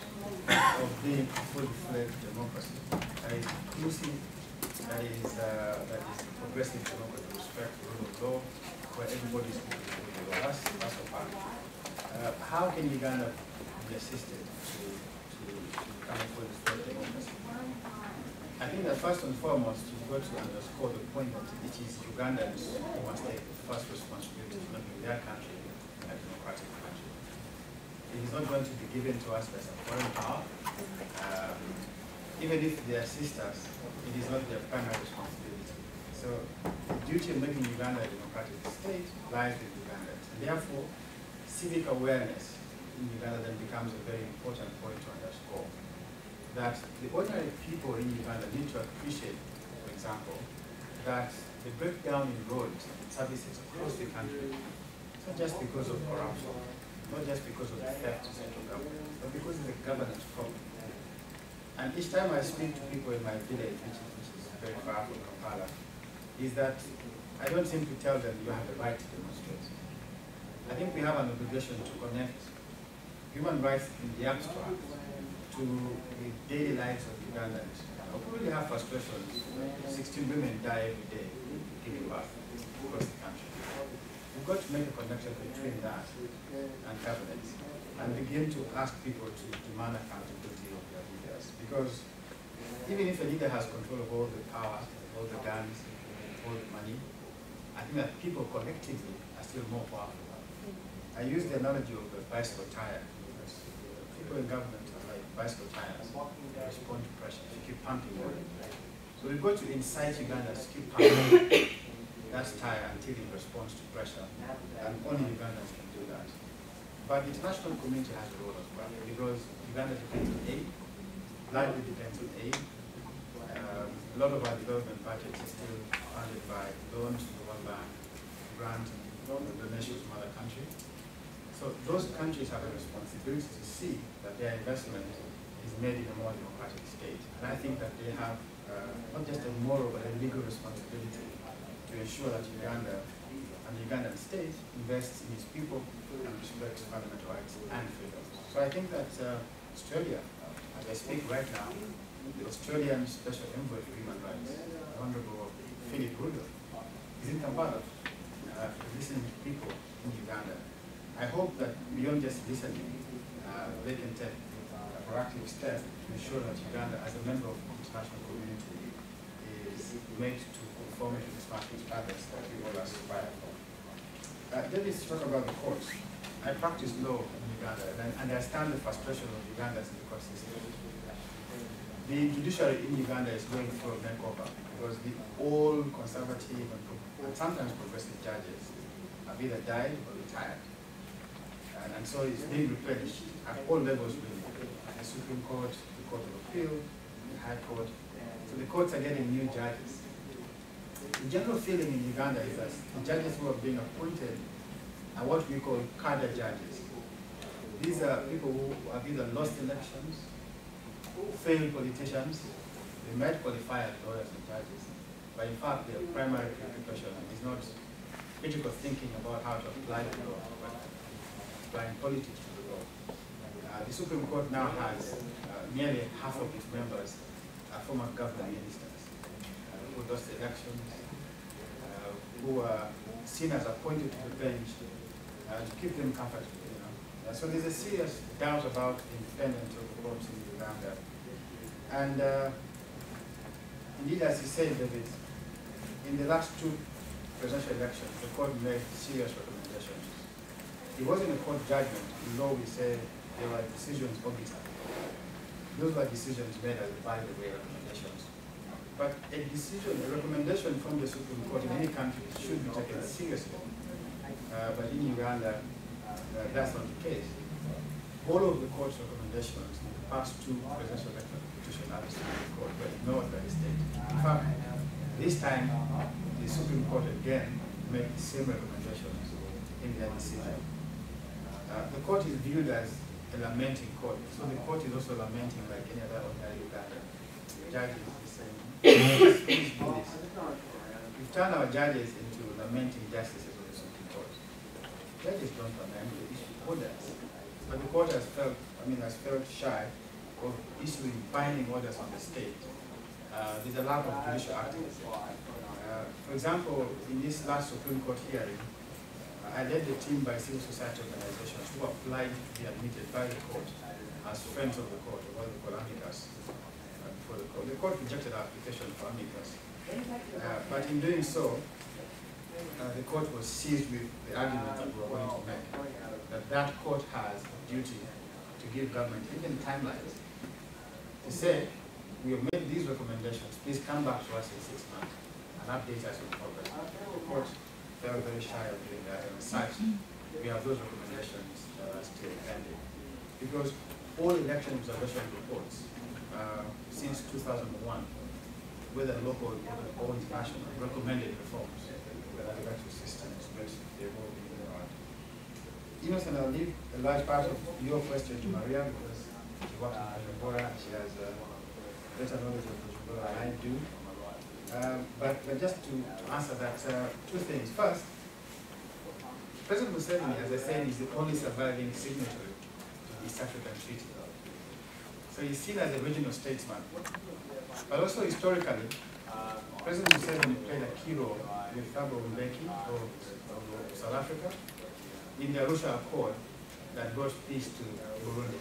of being full-fledged democracy. That is inclusive, that is, uh, that is progressive democracy with respect to rule of law, where everybody is moving to us, that's a part. Uh, how can Uganda be assisted to, to, to become a full-fledged democracy? I think that first and foremost, you've got to underscore the point that it is Ugandans who must take the first responsibility for making their country a democratic country. It is not going to be given to us by some foreign power. Um, even if they assist us, it is not their primary responsibility. So the duty of making Uganda a democratic state lies with Ugandans. And therefore, civic awareness in Uganda then becomes a very important point to underscore. That the ordinary people in Uganda need to appreciate, for example, that the breakdown in roads and services across the country is not just because of corruption, not just because of the theft to central government, but because of the governance problem. And each time I speak to people in my village, which is, which is very far from Kampala, is that I don't seem to tell them you have the right to demonstrate. I think we have an obligation to connect human rights in the abstract to the daily lives of Ugandans. We really have frustrations. sixteen women die every day giving birth across the country. We've got to make a connection between that and governance and begin to ask people to demand accountability of their leaders. Because even if a leader has control of all the power, all the guns, all the money, I think that people collectively are still more powerful. I use the analogy of a bicycle tire. Because people in government are like bicycle tires. They respond to pressure. They keep pumping on it. So we've got to incite Ugandans to keep pumping that tire until it responds to pressure, and only Ugandans can do that. But the international community has a role as well, because Uganda depends on aid, largely depends on aid. Um, a lot of our development budget is still funded by loans to the World Bank, grants and donations from other countries. So those countries have a responsibility to see that their investment is made in a more democratic state. And I think that they have uh, not just a moral but a legal responsibility to ensure that Uganda and the Ugandan state invests in its people and respects fundamental rights and freedoms. So I think that uh, Australia, as I speak right now, the Australian Special Envoy for Human Rights, Honourable Philip Ruddock, is in Kampala uh, listening to people in Uganda. I hope that beyond just listening, uh, they can take a proactive step to ensure that Uganda, as a member of the international community, is made to conform to the smartest standards that we all aspire for. Uh, then let's talk about the courts. I practice law in Uganda and I understand the frustration of Ugandans in the court system. The judiciary in Uganda is going through a makeover because the old conservative and, pro and sometimes progressive judges have either died or retired. And, and so it's being replenished at all levels really. The Supreme Court, the Court of Appeal, the High Court. So the courts are getting new judges. The general feeling in Uganda is that the judges who are being appointed are what we call cadre judges. These are people who have either lost elections, failed politicians, they might qualify as lawyers and judges, but in fact their primary preoccupation is not critical thinking about how to apply the law, but applying politics to the law. Uh, the Supreme Court now has uh, nearly half of its members are former governor ministers uh, who lost elections, uh, who are seen as appointed to the bench uh, to keep them comfortable. You know? uh, so there's a serious doubt about the independence of the courts in Uganda. And uh, indeed, as you said, David, in the last two presidential elections, the court made serious recommendations. It wasn't a court judgment. In law, we say there were decisions obiter. Those were decisions made as by the way recommendations. But a decision, a recommendation from the Supreme Court in any country should be taken seriously. Uh, but in Uganda, uh, that's not the case. All of the court's recommendations in the past two presidential elections are the Supreme Court, but ignored by the state. In fact, this time, the Supreme Court again made the same recommendations in their decision. Uh, the court is viewed as a lamenting court, so the court is also lamenting like any other ordinary Uganda. The judge is the same. Please do this. We've turned our judges into lamenting justices of the Supreme Court. Judges don't lament, they issue orders. But the court has felt, I mean, has felt shy of issuing binding orders on the state. Uh, there's a lack of judicial activism. Uh, for example, in this last Supreme Court hearing, I led the team by civil society organizations who applied to be admitted by the court as friends of the court, or what they call amicus, uh, before the court. The court rejected our application for amicus. Uh, but in doing so, uh, the court was seized with the argument that we were going to make, that that court has a duty to give government, even timelines, to say, we have made these recommendations, please come back to us in six months and update us on progress. The court felt very shy of doing that, and such, we have those recommendations uh, still pending. Because all election observation reports uh, since two thousand one, whether local or international, recommended reforms to the electoral systems, but they will be in the art. Innocent, I'll leave a large part of your question to Maria, because she worked in Bujumbura, she has uh, better knowledge of Bujumbura than I do. Uh, but, but just to, to answer that, uh, two things. First, President Museveni, as I said, is the only surviving signatory to the East African Treaty. So he's seen as a regional statesman. But also historically, President Museveni played a key role with Thabo Mbeki of South Africa in the Arusha Accord that brought peace to Burundi.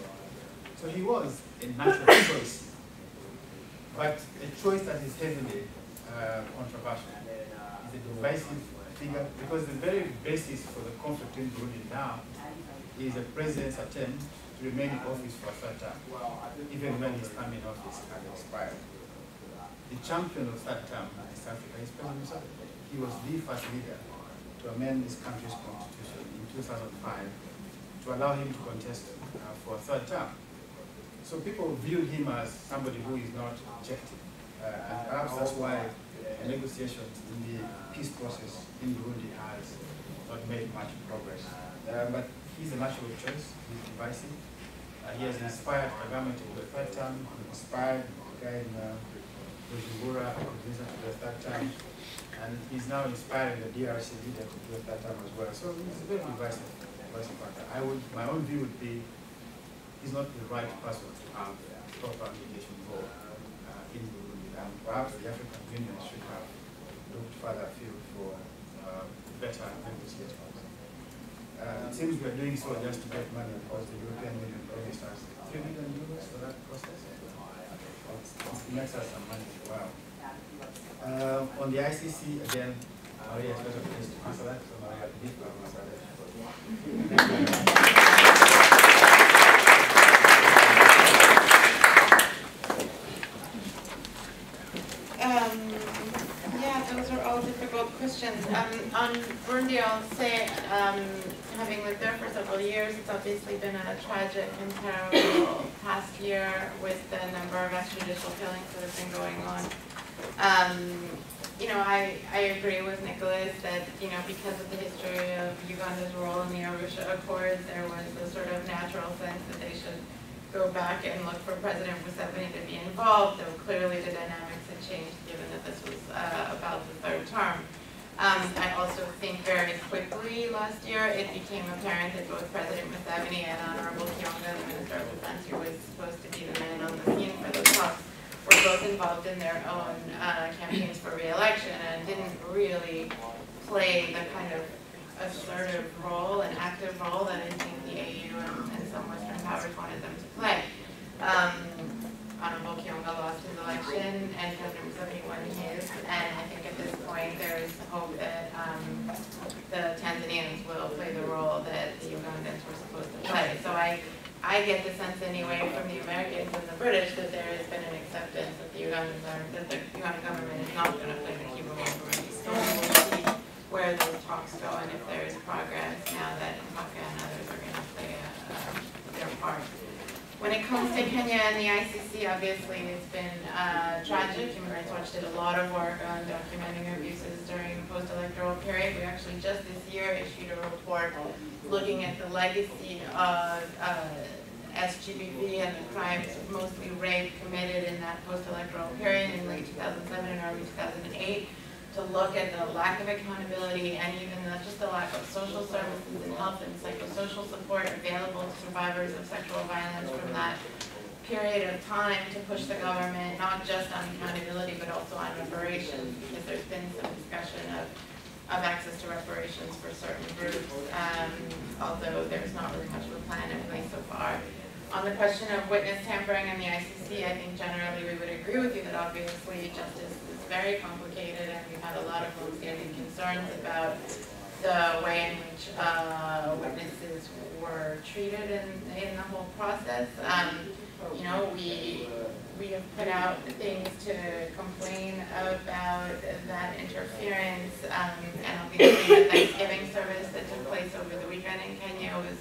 So he was a natural choice, but a choice that is heavily Uh, controversial. It's a divisive figure because the very basis for the conflict in Burundi now is the president's attempt to remain in office for a third term, even when his time in office had expired. The champion of third term in East Africa is President Museveni. He was the first leader to amend this country's constitution in two thousand five to allow him to contest uh, for a third term. So people view him as somebody who is not objective. Uh, and perhaps that's why the negotiations in the peace process in Burundi has not made much progress. Uh, but he's a natural choice, he's divisive. Uh, he has inspired Kagame to the third time, inspired the guy in uh, Bujumbura to the third time, and he's now inspiring the D R C leader to do the third time as well. So he's a very divisive, divisive factor. I would, my own view would be he's not the right person to have proper mediation role uh, in Burundi. And perhaps the African Union should have looked further afield for uh, better negotiations. Uh, it seems we are doing so just to get money because the European Union promised us three million euros for that process. It makes us some money as well. Uh, on the I C C, again, Maria is better placed to answer that, so Maria, please go and answer that. Difficult questions. Um, on Burundi, I'll say, um, having lived there for several years, it's obviously been a tragic and terrible past year with the number of extrajudicial killings that have been going on. Um, you know, I, I agree with Nicholas that, you know, because of the history of Uganda's role in the Arusha Accord, there was a sort of natural sense that they should go back and look for President Museveni to be involved, though clearly the dynamics had changed given that this was uh, about the third term. Um, I also think very quickly last year it became apparent that both President Museveni and Honorable Kiongha, the Minister of Defense, who was supposed to be the man on the scene for those talks, were both involved in their own uh, campaigns for re-election and didn't really play the kind of assertive role, an active role that I think the A U and, and some Western powers wanted them to play. Um, Honorable Kiongha lost his election and President Museveni won his, and I think at this point there is hope that um, the Tanzanians will play the role that the Ugandans were supposed to play. So I, I get the sense anyway from the Americans and the British that there has been an acceptance that the Ugandans are, that the Ugandan government is not going to play the key role for any where those talks go and if there is progress now that Mbaka and others are going to play a, uh, their part. When when it comes to Kenya and the I C C, obviously it's been uh, tragic. Human Rights Watch did a lot of work on documenting abuses during the post-electoral period. We actually just this year issued a report looking at the legacy of uh, S G B V and the crimes, mostly rape, committed in that post-electoral period in late two thousand seven and early two thousand eight, to look at the lack of accountability and even the, just the lack of social services and health and psychosocial support available to survivors of sexual violence from that period of time, to push the government not just on accountability but also on reparations, because there's been some discussion of of access to reparations for certain groups, um, although there's not really much of a plan in place so far. On the question of witness tampering and the I C C, I think generally we would agree with you that obviously justice is very complicated, and we've had a lot of long-standing concerns about the way in which uh, witnesses were treated in, in the whole process. Um, you know, we, we have put out things to complain about that interference, um, and obviously the Thanksgiving service that took place over the weekend in Kenya was,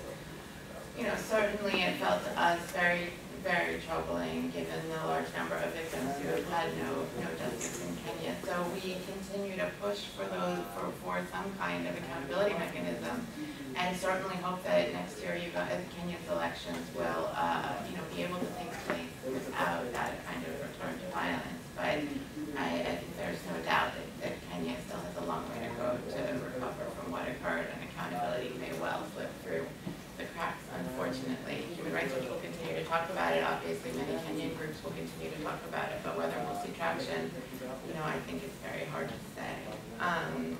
you know, certainly it felt to us very, very troubling, given the large number of victims who have had no, no justice in Kenya. So we continue to push for those for, for some kind of accountability mechanism, and certainly hope that next year, you guys, Kenya's elections will, uh, you know, be able to take place without that kind of return to violence. But I, I think there's no doubt that, that Kenya still has a long way to go to recover from what occurred, and accountability may well slip through the cracks, unfortunately. Human Rights Watch will continue to talk about it. Obviously, many Kenyan groups will continue to talk about it, but whether we'll see traction, you know, I think it's very hard to say. Um,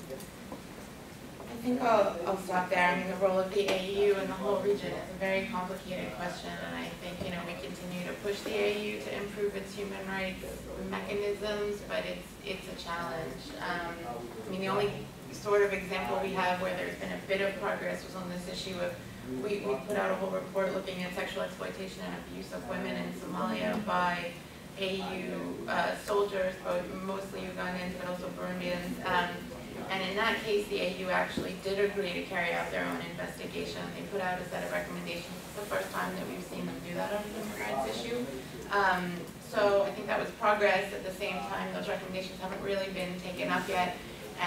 I think I'll, I'll stop there. I mean, the role of the A U in the whole region is a very complicated question, and I think, you know, we continue to push the A U to improve its human rights mechanisms, but it's, it's a challenge. Um, I mean, the only sort of example we have where there's been a bit of progress was on this issue of, We, we put out a whole report looking at sexual exploitation and abuse of women in Somalia by A U uh, soldiers, both mostly Ugandans but also Burundians. Um, and in that case, the A U actually did agree to carry out their own investigation. They put out a set of recommendations. It's the first time that we've seen them do that on the human rights issue. Um, so I think that was progress. At the same time, those recommendations haven't really been taken up yet.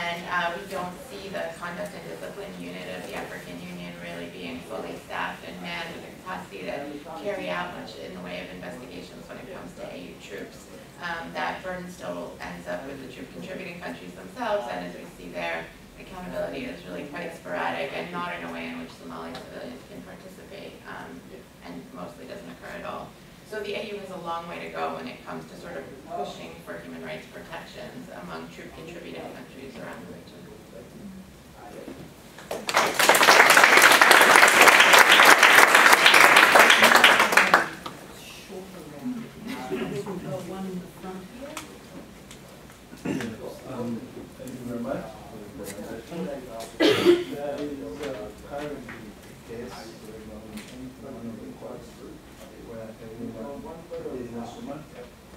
And uh, we don't see the Conduct and Discipline Unit of the African Union really being fully staffed and manned with the capacity to carry out much in the way of investigations when it comes to A U troops. Um, that burden still ends up with the troop contributing countries themselves, and as we see there, accountability is really quite sporadic and not in a way in which Somali civilians can participate, um, and mostly doesn't occur at all. So the A U has a long way to go when it comes to sort of pushing for human rights protections among troop contributing countries around the region. Um, thank you very much for the presentation. That is uh, currently the case one of the courts where everyone is an instrument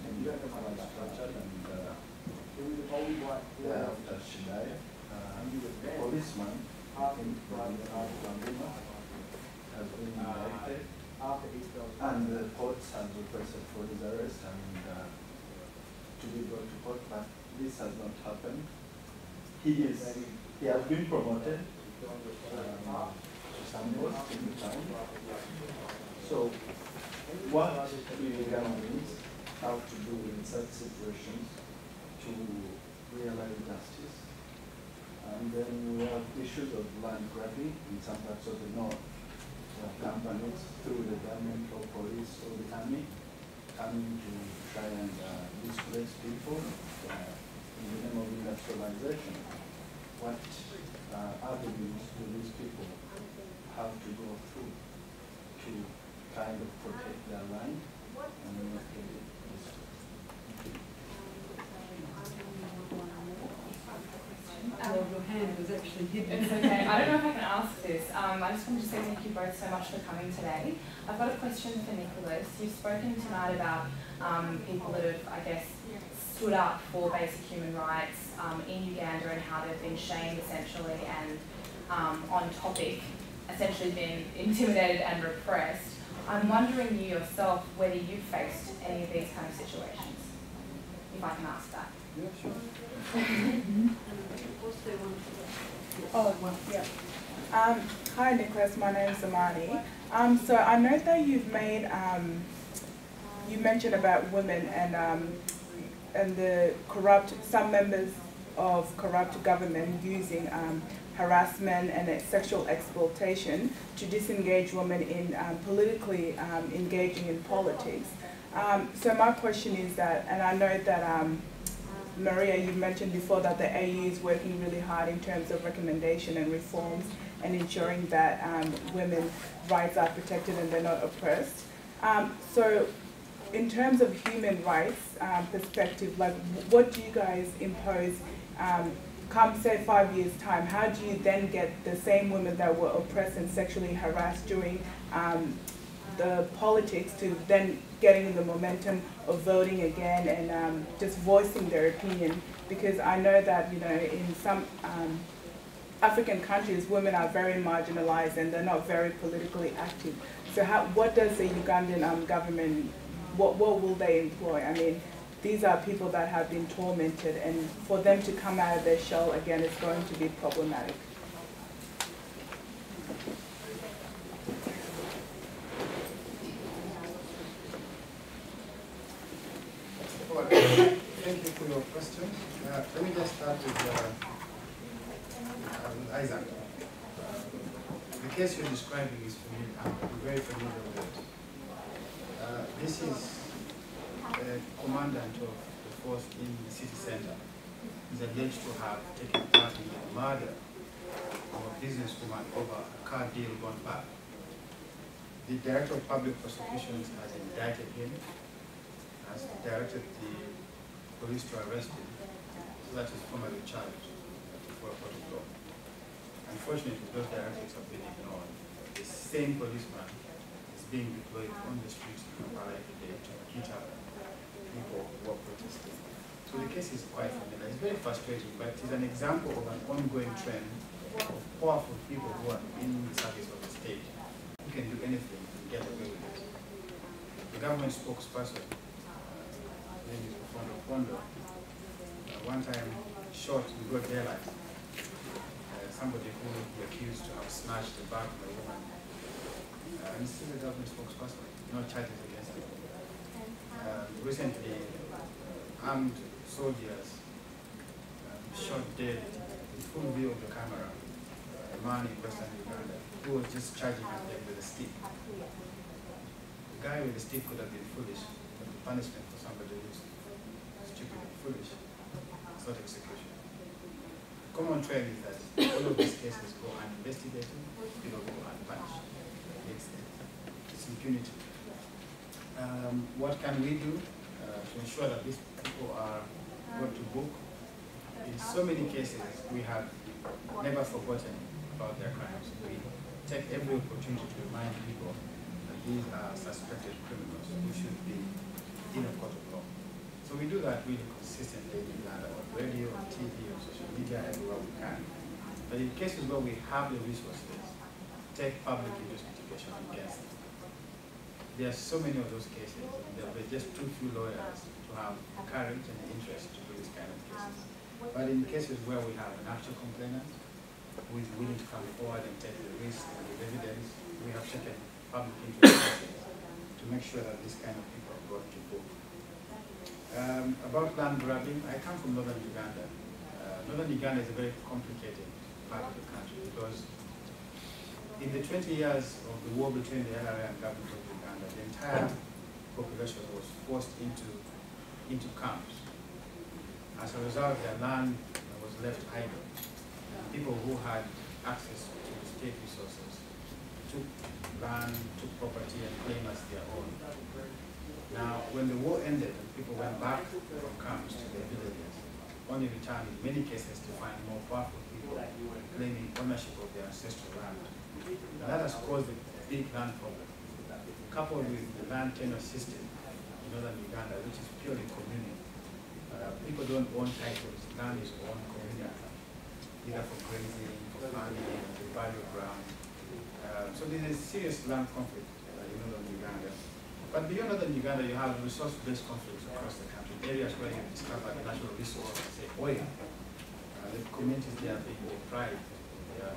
and you have a structure, and uh, after Shidai, uh, a policeman in Bujumbura has been indicted, and the courts have requested for his arrest and uh, to be brought to court, but this has not happened. He is he has been promoted um, to some post in the town. So what we Ugandans have to do in such situations to realize justice. And then we have issues of land grabbing in some parts of the north, where companies through the government or police or the army coming to try and uh, displace people uh, in the name of industrialization. What uh, avenues do these people have to go through to kind of protect their land and then not get it destroyed? Our little hand was actually hidden. It's okay. I don't know if I can ask this. Um, I just wanted to say thank you both so much for coming today. I've got a question for Nicholas. You've spoken tonight about um, people that have, I guess, stood up for basic human rights um, in Uganda, and how they've been shamed essentially and um, on topic, essentially been intimidated and repressed. I'm wondering you yourself whether you've faced any of these kind of situations, if I can ask that. Yeah, sure. oh, well, yeah. Um, hi Nicholas, my name is Amani. Um, so I know that you've made, um, you mentioned about women and um, and the corrupt, some members of corrupt government using um, harassment and sexual exploitation to disengage women in um, politically um, engaging in politics. Um, so my question is that, and I know that um, Maria, you mentioned before that the A U is working really hard in terms of recommendation and reforms and ensuring that um, women's rights are protected and they're not oppressed. Um, so in terms of human rights um, perspective, like what do you guys impose um, come say five years time? How do you then get the same women that were oppressed and sexually harassed during um, the politics to then getting the momentum of voting again and um, just voicing their opinion? Because I know that, you know, in some um, African countries, women are very marginalized and they're not very politically active. So how, what does the Ugandan um, government, what, what will they employ? I mean, these are people that have been tormented, and for them to come out of their shell again is going to be problematic. Thank you for your question. Uh, let me just start with uh, Isaac. Uh, the case you're describing is familiar. I'm very familiar with it. Uh, this is the commandant of the force in the city center. Is alleged to have taken part in the murder of a businesswoman over a car deal gone bad. The director of public prosecutions has indicted him, has directed the police to arrest him, so that is formally charged for a court of law. Unfortunately, those directives have been ignored. The same policeman is being deployed on the streets in Kampala every day to hit up people who are protesting. So the case is quite familiar. It's very frustrating, but it's an example of an ongoing trend of powerful people who are in the service of the state, who can do anything and get away with it. The government spokesperson, Pondo, uh, one time shot in broad daylight uh, somebody who he accused to have smashed the back of a woman, uh, and still the government spokesperson, no charges against him. Uh, recently, uh, armed soldiers um, shot dead in full view of the camera uh, a man in Western Uganda who was just charging at them with a stick. The guy with the stick could have been foolish, but the punishment for somebody who's stupid and foolish, it's not execution. The common trend is that all of these cases go uninvestigated, people go unpunished. It's, it's impunity. Um, what can we do uh, to ensure that these people are brought to book? In so many cases, we have never forgotten about their crimes. We take every opportunity to remind people that these are suspected criminals who should be in a court of law. So we do that really consistently in Uganda, on radio, on T V, on social media, everywhere we can. But in cases where we have the resources, take public investigation against them. There are so many of those cases, and there were just too few lawyers to have courage and interest to do these kind of cases. But in cases where we have an actual complainant who is willing to come forward and take the risk and the evidence, we have taken public interest to make sure that these kind of people are brought to book. Um, about land grabbing, I come from northern Uganda. Uh, northern Uganda is a very complicated part of the country because in the twenty years of the war between the L R A and government of Uganda, the entire population was forced into, into camps. As a result, their land was left idle. People who had access to state resources took land, took property, and claimed as their own. Now, when the war ended and people went back from camps to their villages, only returned in many cases to find more powerful people claiming ownership of their ancestral land. And that has caused a big land problem, coupled with the land tenure system in northern Uganda, which is purely communal. Uh, people don't own titles; land is owned communally, either for grazing, for farming, for burial ground. Uh, so there is serious land conflict uh, in northern Uganda. But beyond that, in Uganda, you have resource-based conflicts across the country, areas where you discover the natural resource, say oil. Uh, the communities there are being deprived of their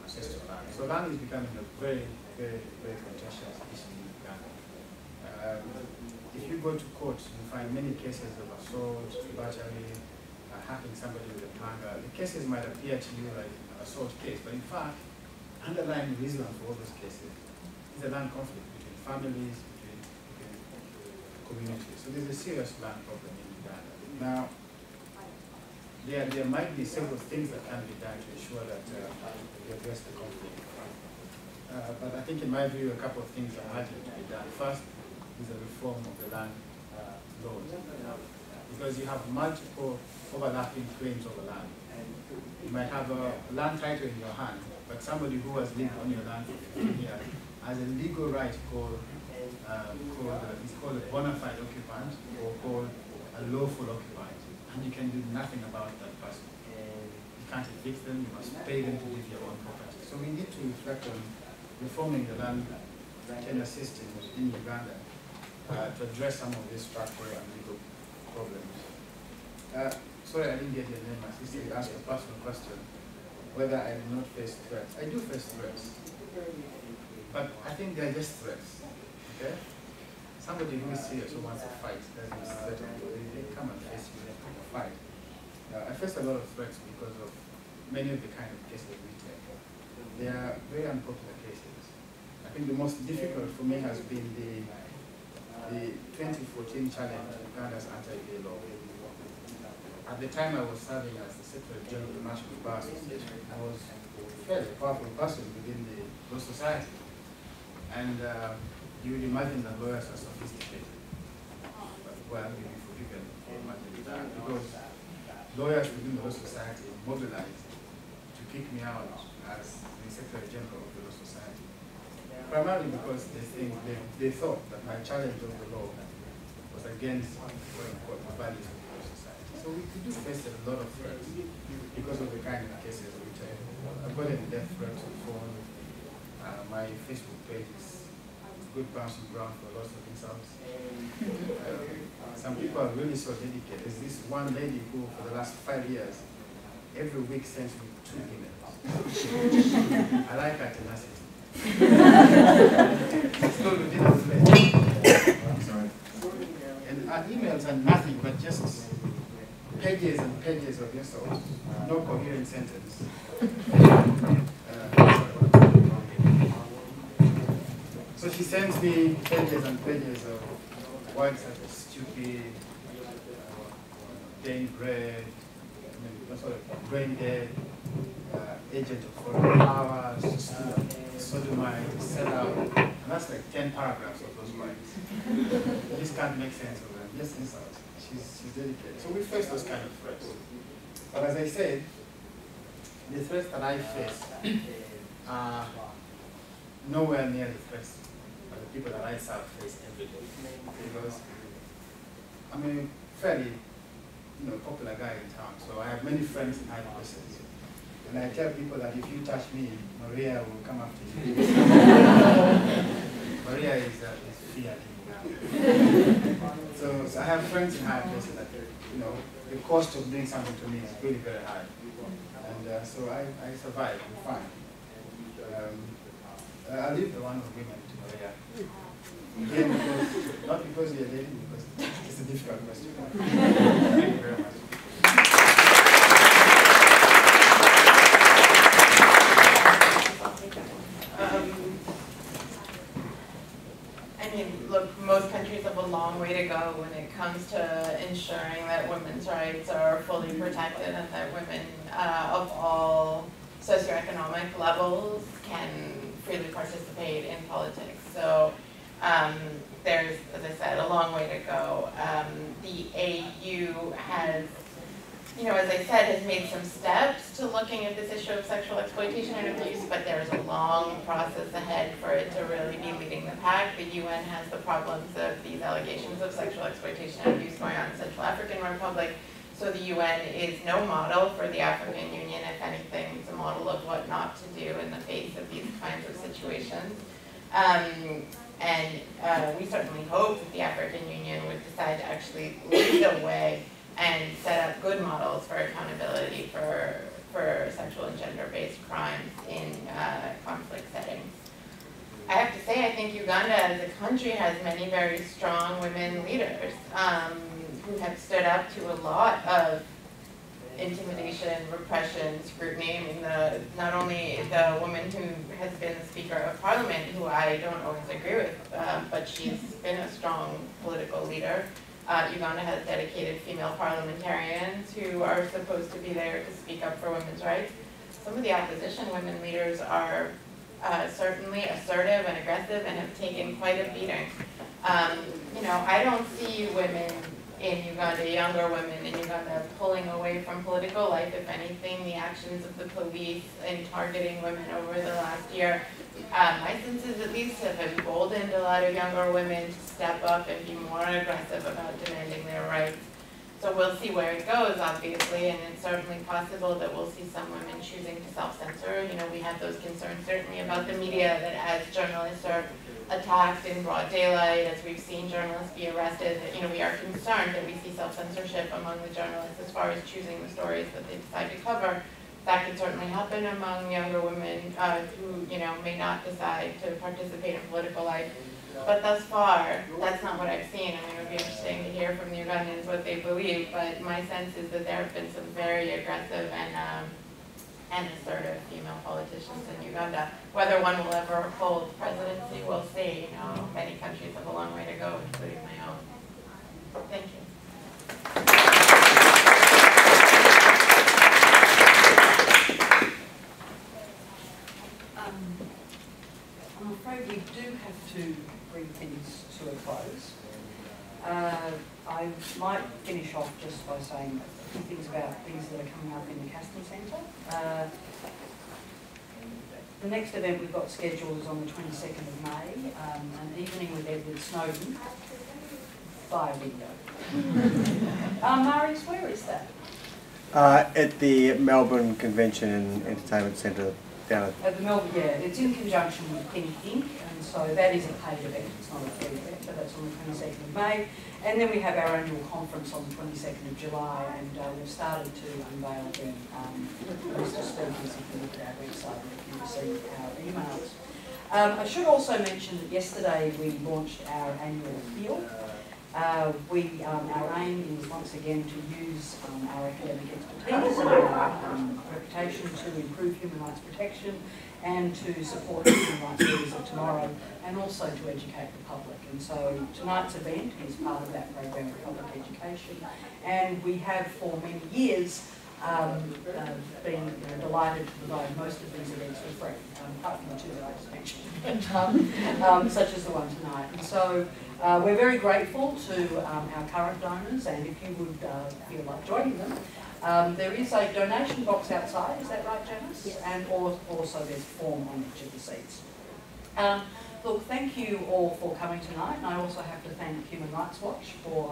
access to land. So land is becoming a very, very, very contentious issue in Uganda. Um, if you go to court, you find many cases of assault, battery, uh, hacking somebody with a panga. The cases might appear to you like an assault case, but in fact, underlying reason for all those cases is a land conflict between families, between, between communities. So there's a serious land problem in Uganda. Now, there, there might be several things that can be done to ensure that uh, we address the conflict. Uh, but I think in my view, a couple of things are likely to be done. First is the reform of the land uh, laws. Because you have multiple overlapping claims over land. You might have a land title in your hand, but somebody who has lived on your land for fifteen years has a legal right called, uh, called uh, it's called a bona fide occupant or called a lawful occupant. And you can do nothing about that person. You can't evict them, you must pay them to leave your own property. So we need to reflect on reforming the land tenure system in Uganda uh, to address some of these structural and legal problems. Uh, sorry, I didn't get your name. My sister asked a personal question, whether I do not face threats. I do face threats, but I think they are just threats, okay? Somebody who is serious who wants to fight doesn't threaten you. They come and face you and fight. Uh, I face a lot of threats because of many of the kind of cases we take. They are very unpopular cases. I think the most difficult for me has been the the twenty fourteen challenge to Uganda's anti-gay law. At the time I was serving as the Secretary General of the National Bar Association, I was a fairly powerful person within the law society. And uh, you would imagine that lawyers are sophisticated. But well, maybe for people can imagine that, because lawyers within the law society mobilized to pick me out as the Secretary General of the law society. Primarily because they, think they, they thought that my challenge of the law was against the values of the law society. So we do face a lot of threats because of the kind of cases we take. I've got a death threat on the phone. Uh, my Facebook page is good bouncing ground for lots of insults. Uh, some people are really so dedicated. There's this one lady who, for the last five years, every week sends me two emails. I like her tenacity. It's not within a place. I'm sorry. And our emails are nothing but just pages and pages of insults, no coherent sentence. Uh, so she sends me pages and pages of words such as stupid, brain bread, sorry, brain dead, uh, agent of foreign powers, uh, sodomite, sellout, and that's like ten paragraphs of those words. You just can't make sense of them. Just insults. She's, she's dedicated. So we face those kind of threats. But as I said, the threats that I face are nowhere near the threats that the people that I serve face every day. Because I'm a fairly, you know, popular guy in town, so I have many friends in high places. And I tell people that if you touch me, Maria will come after you. Maria is, uh, is feared in Uganda. So, so I have friends in high places that, you know, the cost of doing something to me is really very high. And uh, so I, I survive, I'm fine. Um, I leave the one of women to Maria. Again, because, not because you're lady, because it's a difficult question. Thank you very much. Most countries have a long way to go when it comes to ensuring that women's rights are fully protected and that women uh, of all socioeconomic levels can freely participate in politics. So um, there's, as I said, a long way to go. Um, the A U has, you know, as I said, has made some steps to looking at this issue of sexual exploitation and abuse, but there's a long process ahead for it to really be leading the pack. The U N has the problems of these allegations of sexual exploitation and abuse going on in Central African Republic, so the U N is no model for the African Union. If anything, it's a model of what not to do in the face of these kinds of situations. Um, And uh, we certainly hope that the African Union would decide to actually lead the way and set up good models for accountability for, for sexual and gender-based crimes in uh, conflict settings. I have to say, I think Uganda as a country has many very strong women leaders um, who have stood up to a lot of intimidation, repression, scrutiny. I mean, the, not only the woman who has been the Speaker of Parliament, who I don't always agree with, uh, but she's been a strong political leader. Uh, Uganda has dedicated female parliamentarians who are supposed to be there to speak up for women's rights. Some of the opposition women leaders are Uh, certainly assertive and aggressive and have taken quite a beating. Um, you know, I don't see women in Uganda, younger women in Uganda, pulling away from political life. If anything, the actions of the police in targeting women over the last year, um, my senses at least, have emboldened a lot of younger women to step up and be more aggressive about demanding their rights. So we'll see where it goes, obviously, and it's certainly possible that we'll see some women choosing to self-censor. You know, we have those concerns certainly about the media, that as journalists are attacked in broad daylight, as we've seen journalists be arrested, that, you know, we are concerned that we see self-censorship among the journalists as far as choosing the stories that they decide to cover. That could certainly happen among younger women uh, who, you know, may not decide to participate in political life. But thus far, that's not what I've seen. I mean, it would be interesting to hear from the Ugandans what they believe, but my sense is that there have been some very aggressive and, um, and assertive female politicians in Uganda. Whether one will ever hold presidency, we'll see. You know, many countries have a long way to go, including my own. Thank you. Um, I'm afraid we do have to bring things to a close. Uh, I might finish off just by saying a few things about things that are coming up in the Castan Centre. Uh, the next event we've got scheduled is on the twenty-second of May, um, an evening with Edward Snowden by a window. uh, Maris, where is that? Uh, at the Melbourne Convention and Entertainment Centre. Down at, at the Melbourne, yeah, it's in conjunction with Pink Incorporated, and so that is a paid event, it's not a free event, but that's on the twenty-second of May. And then we have our annual conference on the twenty-second of July, and uh, we've started to unveil the um, list of speakers. If you look at our website, you can receive our emails. Um, I should also mention that yesterday we launched our annual appeal. Uh, we, um, our aim is once again to use um, our academic expertise and our um, reputation to improve human rights protection and to support human rights leaders of tomorrow, and also to educate the public. And so tonight's event is part of that program of public education, and we have for many years um, uh, been you know, delighted to provide most of these events for free, um, apart from the two that I just mentioned, um, um, such as the one tonight. And so, Uh, we're very grateful to um, our current donors, and if you would uh, feel like joining them, um, there is a donation box outside, is that right, Janice? Yes. And also there's a form on each of the seats. Um, look, thank you all for coming tonight, and I also have to thank Human Rights Watch for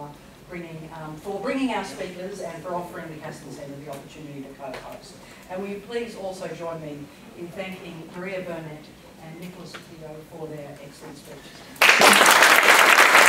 bringing um, for bringing our speakers and for offering the Castan Centre the opportunity to co-host. And will you please also join me in thanking Maria Burnett and Nicholas Opiyo for their excellent speeches.